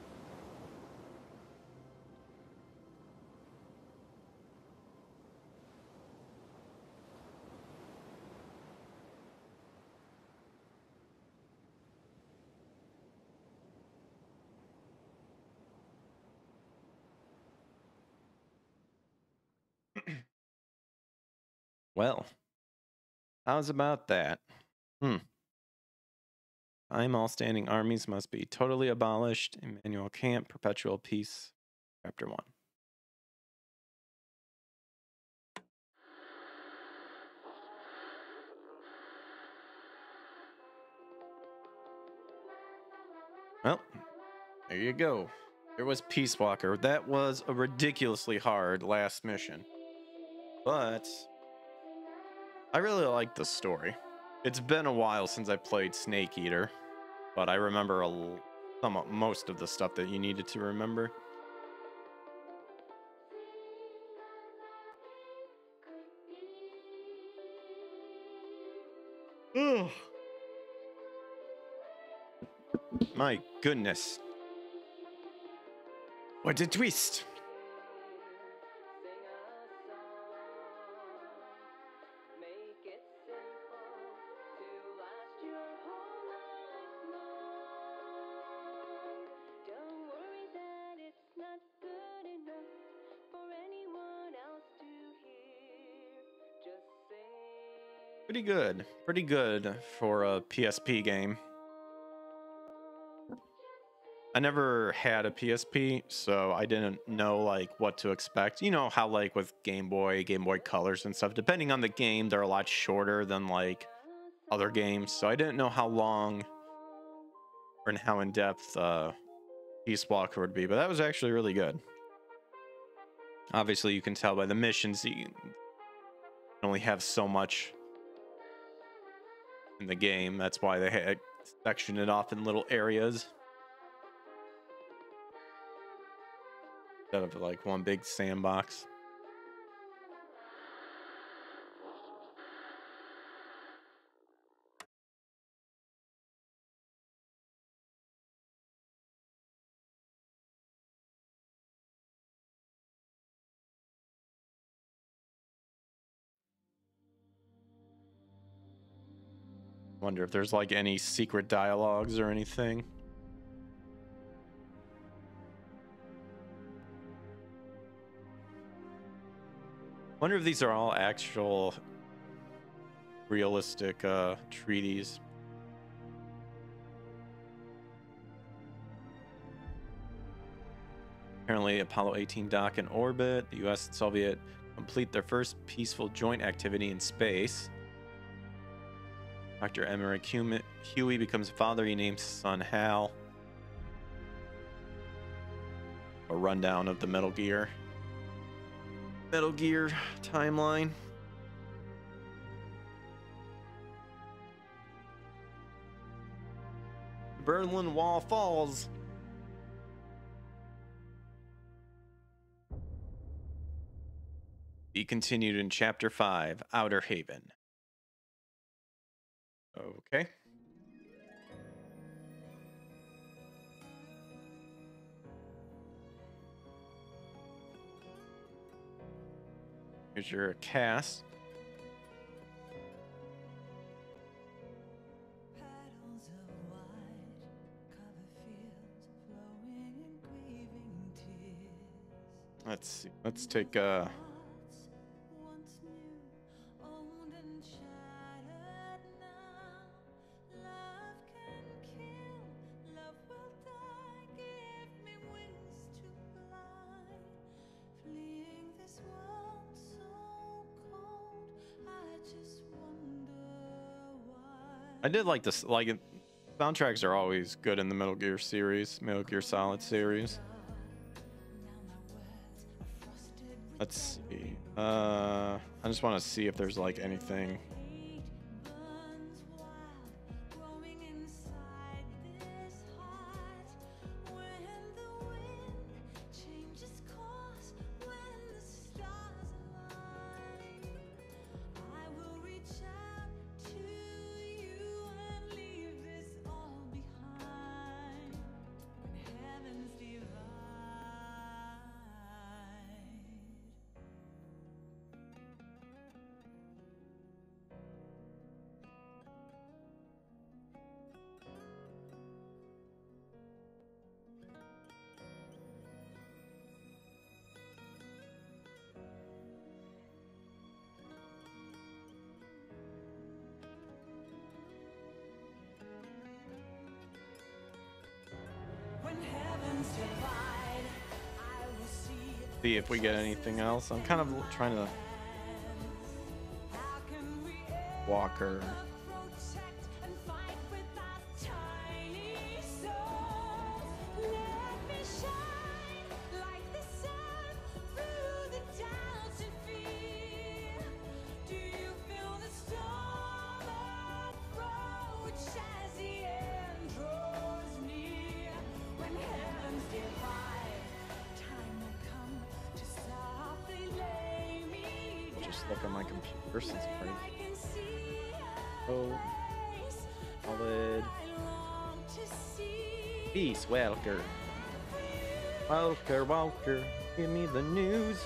Well, how's about that? Hmm. I'm all standing armies must be totally abolished. Immanuel Kant, Perpetual Peace, Chapter one. Well, there you go. There was Peace Walker. That was a ridiculously hard last mission. But I really like this story. It's been a while since I played Snake Eater, but I remember a l some of, most of the stuff that you needed to remember. Ugh. My goodness. What a twist! Pretty good. Pretty good for a P S P game. I never had a P S P, so I didn't know like what to expect. You know how like with Game Boy, Game Boy Colors and stuff, depending on the game, they're a lot shorter than like other games. So I didn't know how long or and how in-depth uh, Peace Walker would be, but that was actually really good. Obviously, you can tell by the missions, you only have so much in the game. That's why they had sectioned it off in little areas instead of like one big sandbox. Wonder if there's like any secret dialogues or anything. Wonder if these are all actual realistic uh, treaties. Apparently Apollo eighteen dock in orbit. The U S and Soviet complete their first peaceful joint activity in space. Doctor Emmerich, Huey becomes father. He names his son Hal. A rundown of the Metal Gear. Metal Gear timeline. Berlin Wall falls. Be continued in Chapter five, Outer Haven. Okay. Here's your cast. Let's see. Let's take uh I did like this. Like, soundtracks are always good in the Metal Gear series, Metal Gear Solid series. Let's see. Uh, I just want to see if there's like anything. See if we get anything else. I'm kind of trying to Walker. Look on my computer since I'm oh, solid. Peace Walker. Walker, Walker, give me the news.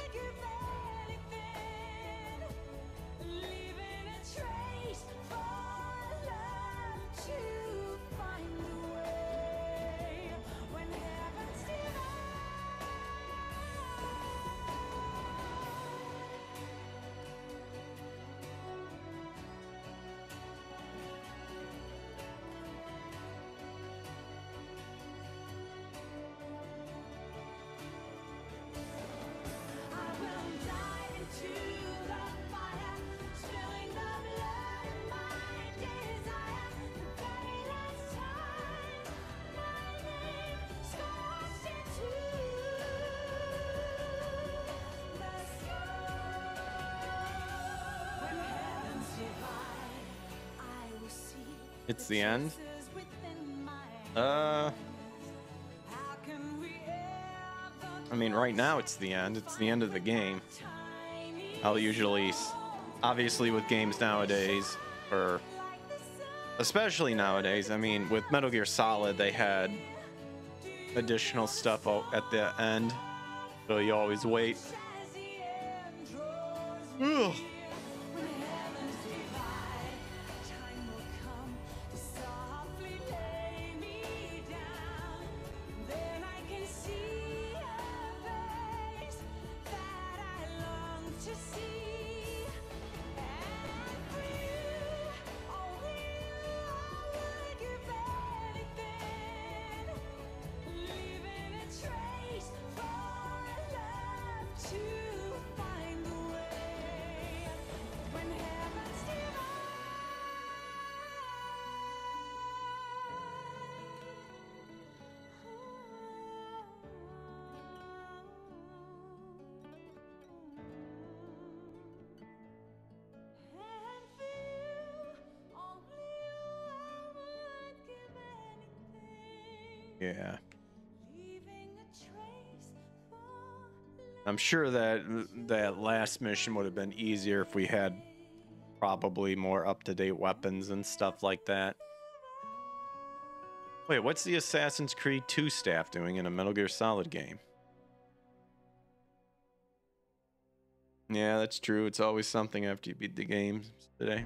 It's the end. Uh, I mean, right now it's the end. It's the end of the game. I'll usually, obviously with games nowadays, or especially nowadays, I mean, with Metal Gear Solid, they had additional stuff at the end. So you always wait. Ugh. Yeah. I'm sure that that last mission would have been easier if we had probably more up-to-date weapons and stuff like that. Wait, what's the Assassin's Creed two staff doing in a Metal Gear Solid game? Yeah, that's true. It's always something after you beat the game today.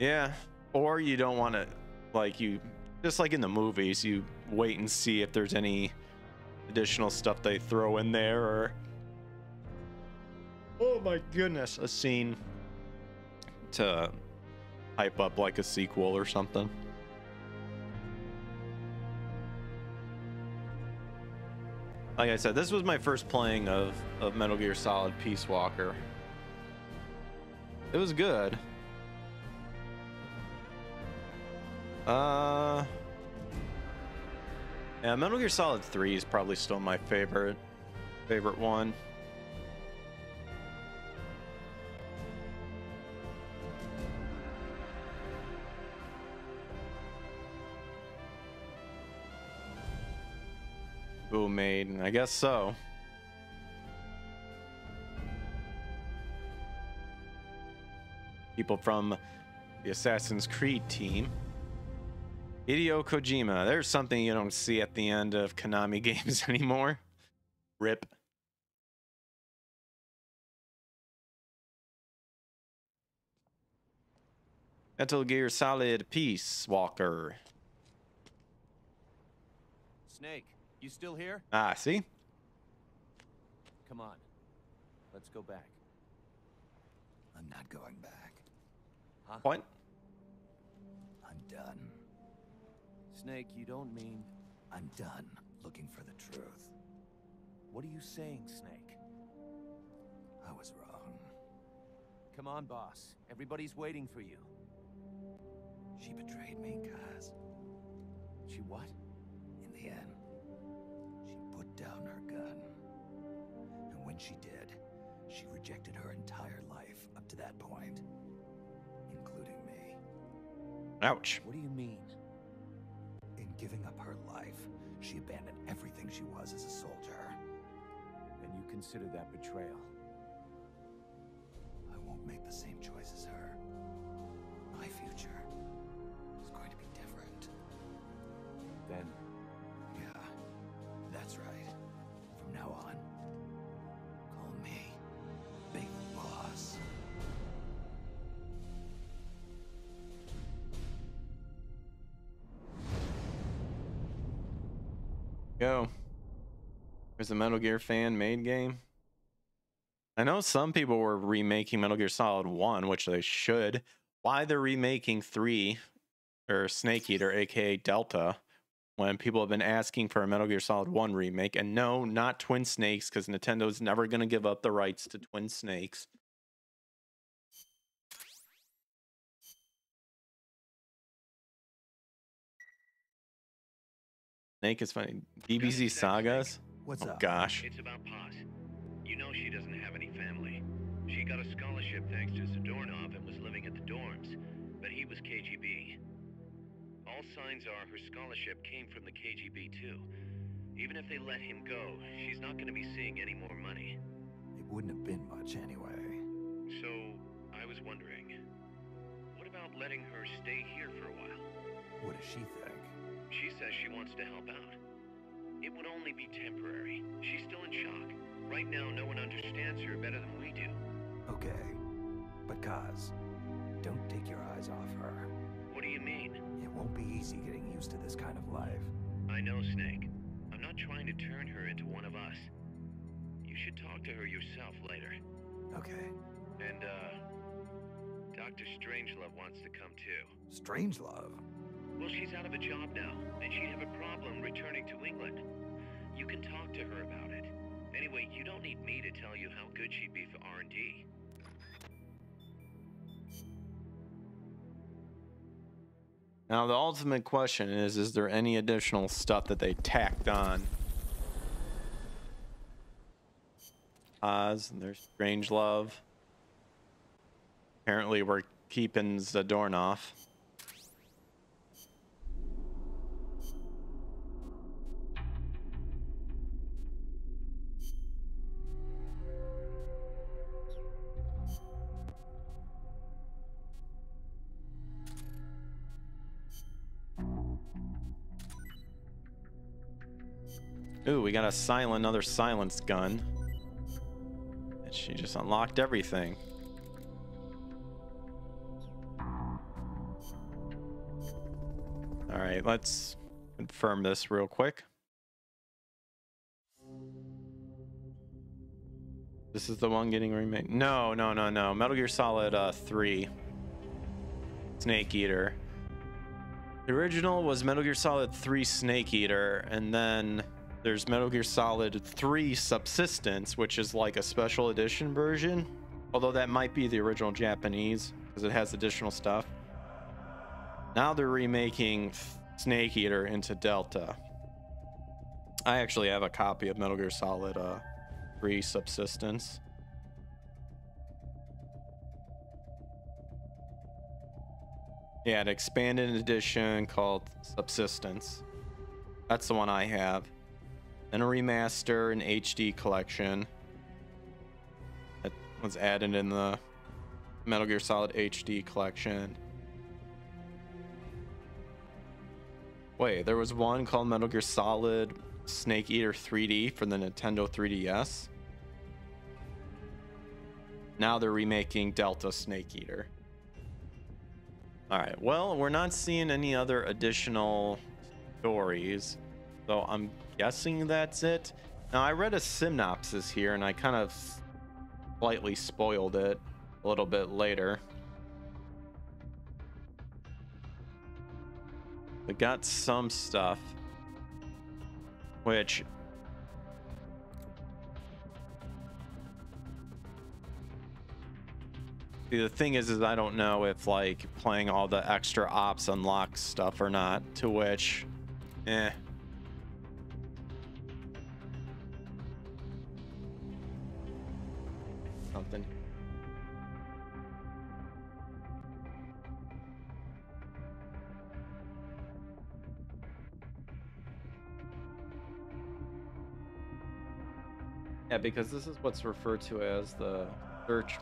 Yeah, or you don't want to, like you, just like in the movies, you wait and see if there's any additional stuff they throw in there or... Oh my goodness, a scene to hype up like a sequel or something. Like I said, this was my first playing of, of Metal Gear Solid Peace Walker. It was good. Uh, yeah, Metal Gear Solid three is probably still my favorite, favorite one. Maiden, I guess so. People from the Assassin's Creed team. Hideo Kojima. There's something you don't see at the end of Konami games anymore. Rip. Metal Gear Solid Peace Walker. Snake. You still here? Ah, see? Come on. Let's go back. I'm not going back. Huh? What? I'm done. Snake, you don't mean... I'm done looking for the truth. What are you saying, Snake? I was wrong. Come on, boss. Everybody's waiting for you. She betrayed me, Kaz. She what? In the end. Down her gun, and when she did, she rejected her entire life up to that point, including me. Ouch. What do you mean? In giving up her life, she abandoned everything she was as a soldier. And you consider that betrayal? I won't make the same choice as her. My future is going to be different. Then that's right. From now on, call me Big Boss. Yo. There's a Metal Gear fan-made game. I know some people were remaking Metal Gear Solid one, which they should. Why they're remaking three, or Snake Eater, aka Delta, when people have been asking for a Metal Gear Solid one remake. And no, not Twin Snakes, because Nintendo's never going to give up the rights to Twin Snakes. Snake is funny. D B Z Sagas? What's up? Oh, gosh. It's about Paz. You know she doesn't have any family. She got a scholarship thanks to Zadornov and was living at the dorms, but he was K G B. All signs are her scholarship came from the K G B too. Even if they let him go, she's not going to be seeing any more money. It wouldn't have been much anyway. So, I was wondering, what about letting her stay here for a while? What does she think? She says she wants to help out. It would only be temporary. She's still in shock. Right now, no one understands her better than we do. Okay, but Kaz, don't take your eyes off her. What do you mean? It won't be easy getting used to this kind of life. I know, Snake. I'm not trying to turn her into one of us. You should talk to her yourself later. Okay. And, uh, Doctor Strangelove wants to come too. Strangelove? Well, she's out of a job now, and she'd have a problem returning to England. You can talk to her about it. Anyway, you don't need me to tell you how good she'd be for R and D. Now, the ultimate question is, is there any additional stuff that they tacked on? Oz, and there's Strangelove. Apparently, we're keeping Zadornov. Ooh, we got a silent, another silence gun. And she just unlocked everything. All right, let's confirm this real quick. This is the one getting remade. No, no, no, no. Metal Gear Solid uh, three. Snake Eater. The original was Metal Gear Solid three Snake Eater, and then there's Metal Gear Solid three Subsistence, which is like a special edition version. Although that might be the original Japanese, because it has additional stuff. Now they're remaking Snake Eater into Delta. I actually have a copy of Metal Gear Solid uh, three Subsistence. Yeah, an expanded edition called Subsistence. That's the one I have. Then a remaster, an H D collection. That was added in the Metal Gear Solid H D collection. Wait, there was one called Metal Gear Solid Snake Eater three D for the Nintendo three D S. Now they're remaking Delta Snake Eater. Alright, well, we're not seeing any other additional stories, so I'm guessing that's it. Now, I read a synopsis here, and I kind of slightly spoiled it a little bit later. We got some stuff, which... The thing is, is I don't know if like playing all the extra ops unlocks stuff or not, to which, eh. Something. Yeah, because this is what's referred to as the search.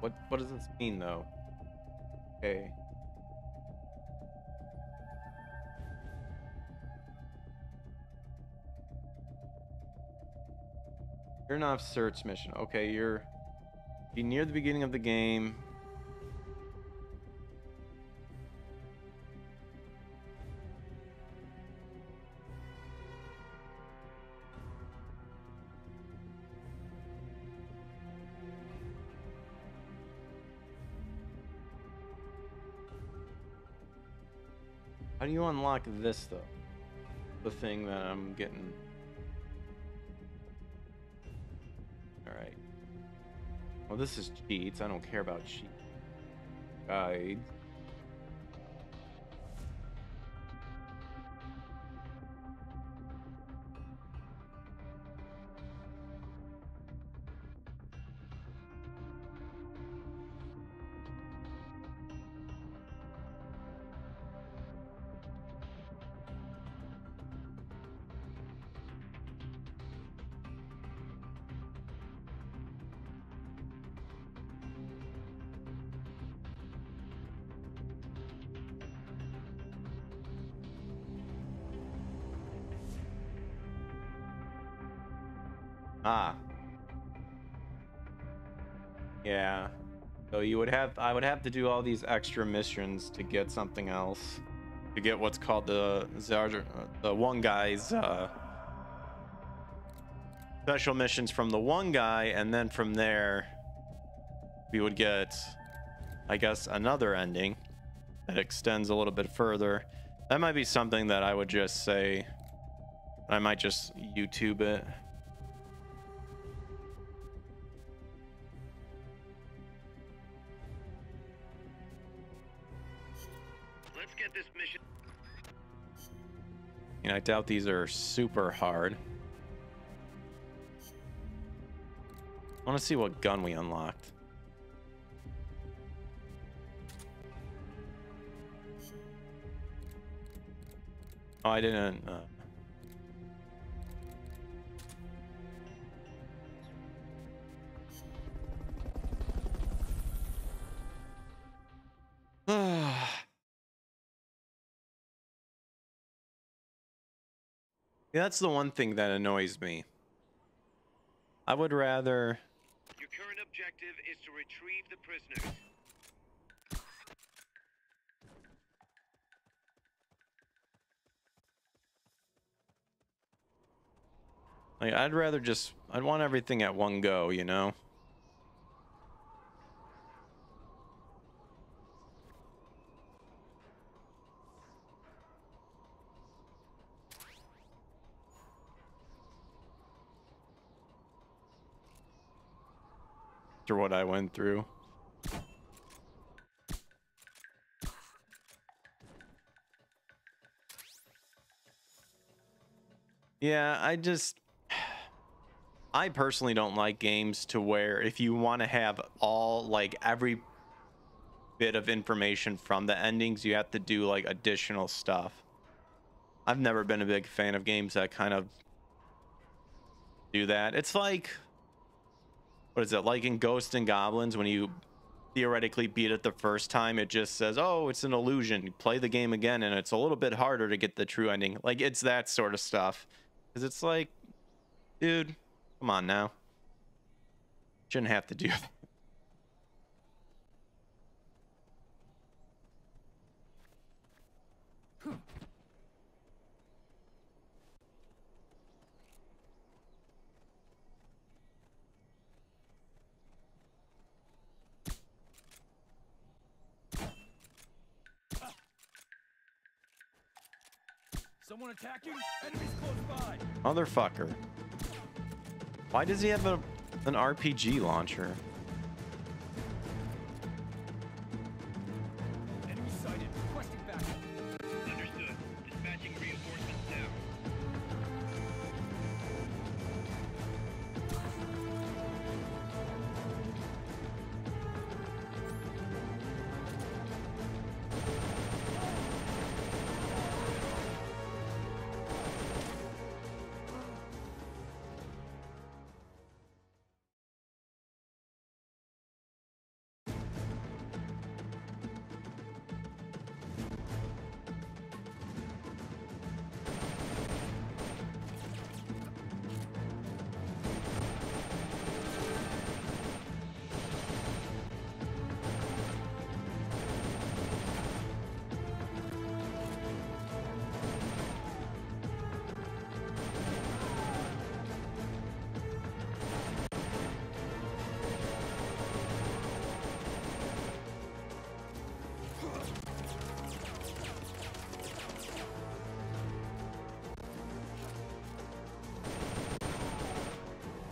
What, what does this mean, though? Okay. Turn off search mission. Okay, you're... Be near the beginning of the game. How do you unlock this, though? The thing that I'm getting. Alright. Well, this is cheats. I don't care about cheats. Guide. Ah. Yeah. So you would have, I would have to do all these extra missions to get something else, to get what's called the Zard, the one guy's uh, special missions from the one guy, and then from there, we would get, I guess, another ending that extends a little bit further. That might be something that I would just say. I might just YouTube it. I doubt these are super hard. I want to see what gun we unlocked. Oh, I didn't. Uh... Yeah, that's the one thing that annoys me. I would rather... Your current objective is to retrieve the prisoners. Like, I'd rather just... I'd want everything at one go, you know? After what I went through. Yeah, I just... I personally don't like games to where if you want to have all, like, every bit of information from the endings, you have to do, like, additional stuff. I've never been a big fan of games that kind of do that. It's like, what is it, like in Ghosts and Goblins, when you theoretically beat it the first time, it just says, oh, it's an illusion. You play the game again, and it's a little bit harder to get the true ending. Like, it's that sort of stuff. Because it's like, dude... Come on now. Shouldn't have to do that. Someone attacking? Enemies close by. Motherfucker. Why does he have a, an R P G launcher? Enemy sighted. Requesting backup. Understood. Dispatching reinforcements now.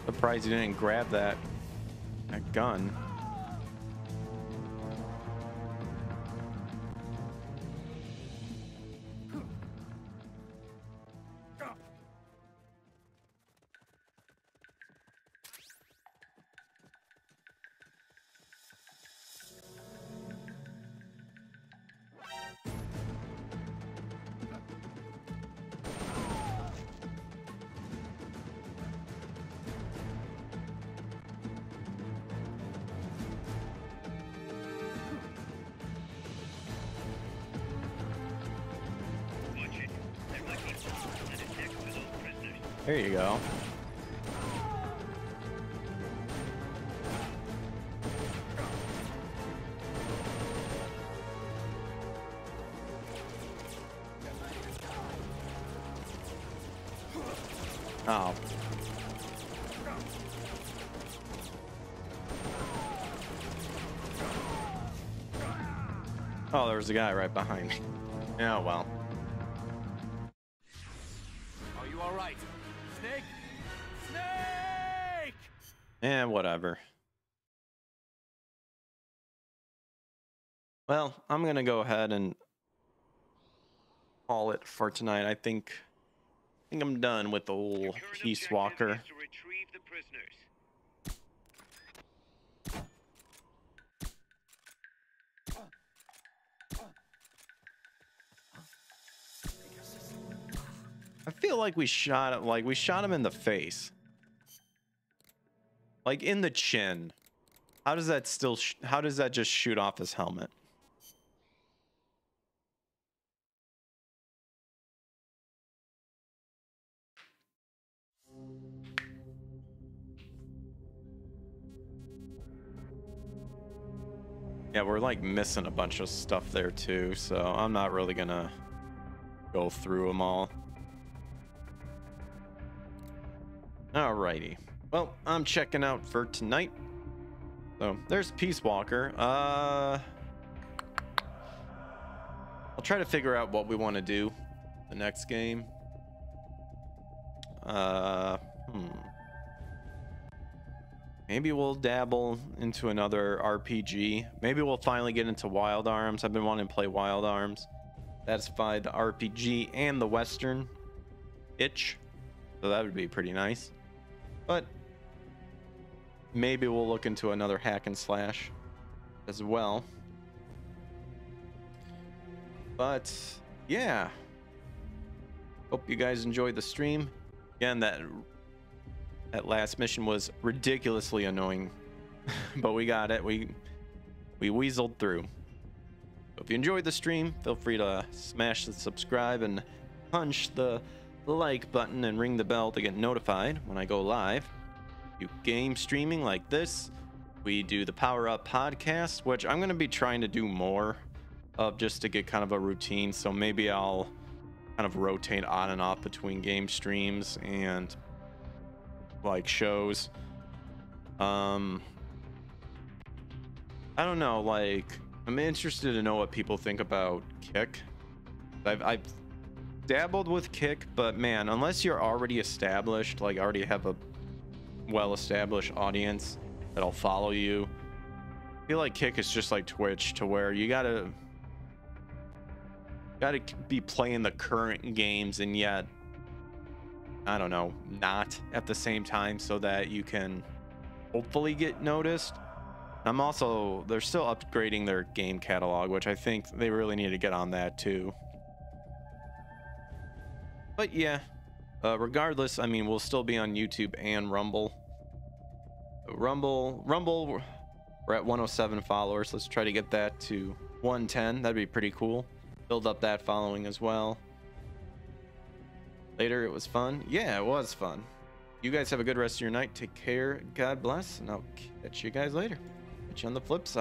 Surprised you didn't grab that, that gun. There you go. Oh. Oh, there was a guy right behind me. Oh, well. Eh, whatever. Well, I'm gonna go ahead and call it for tonight. I think I think I'm done with the old Peace Walker. I feel like we shot like we shot him in the face. Like, in the chin. How does that still... Sh how does that just shoot off his helmet? Yeah, we're like missing a bunch of stuff there too, so I'm not really gonna go through them all. Alrighty. Well, I'm checking out for tonight. So there's Peace Walker. Uh, I'll try to figure out what we want to do the next game. Uh, hmm. Maybe we'll dabble into another R P G. Maybe we'll finally get into Wild Arms. I've been wanting to play Wild Arms. Satisfy the R P G and the Western itch. So that would be pretty nice. But maybe we'll look into another hack and slash as well. But yeah. Hope you guys enjoyed the stream. Again, that... That last mission was ridiculously annoying, but we got it. We we weaseled through. So if you enjoyed the stream, feel free to smash the subscribe and punch the like button and ring the bell to get notified when I go live. You game streaming like this. We do the Power Up podcast, which I'm going to be trying to do more of just to get kind of a routine. So maybe I'll kind of rotate on and off between game streams and like shows. um I don't know, like I'm interested to know what people think about Kick. I've, I've dabbled with Kick, but man, unless you're already established, like already have a well-established audience that'll follow you, I feel like Kick is just like Twitch, to where you gotta gotta be playing the current games and yet I don't know, not at the same time, so that you can hopefully get noticed. I'm also, they're still upgrading their game catalog, which I think they really need to get on that too. But yeah, uh, regardless, I mean, we'll still be on YouTube and Rumble. Rumble, Rumble, we're at one oh seven followers. Let's try to get that to one ten. That'd be pretty cool. Build up that following as well. Later, it was fun. Yeah, it was fun. You guys have a good rest of your night. Take care. God bless. And I'll catch you guys later. Catch you on the flip side.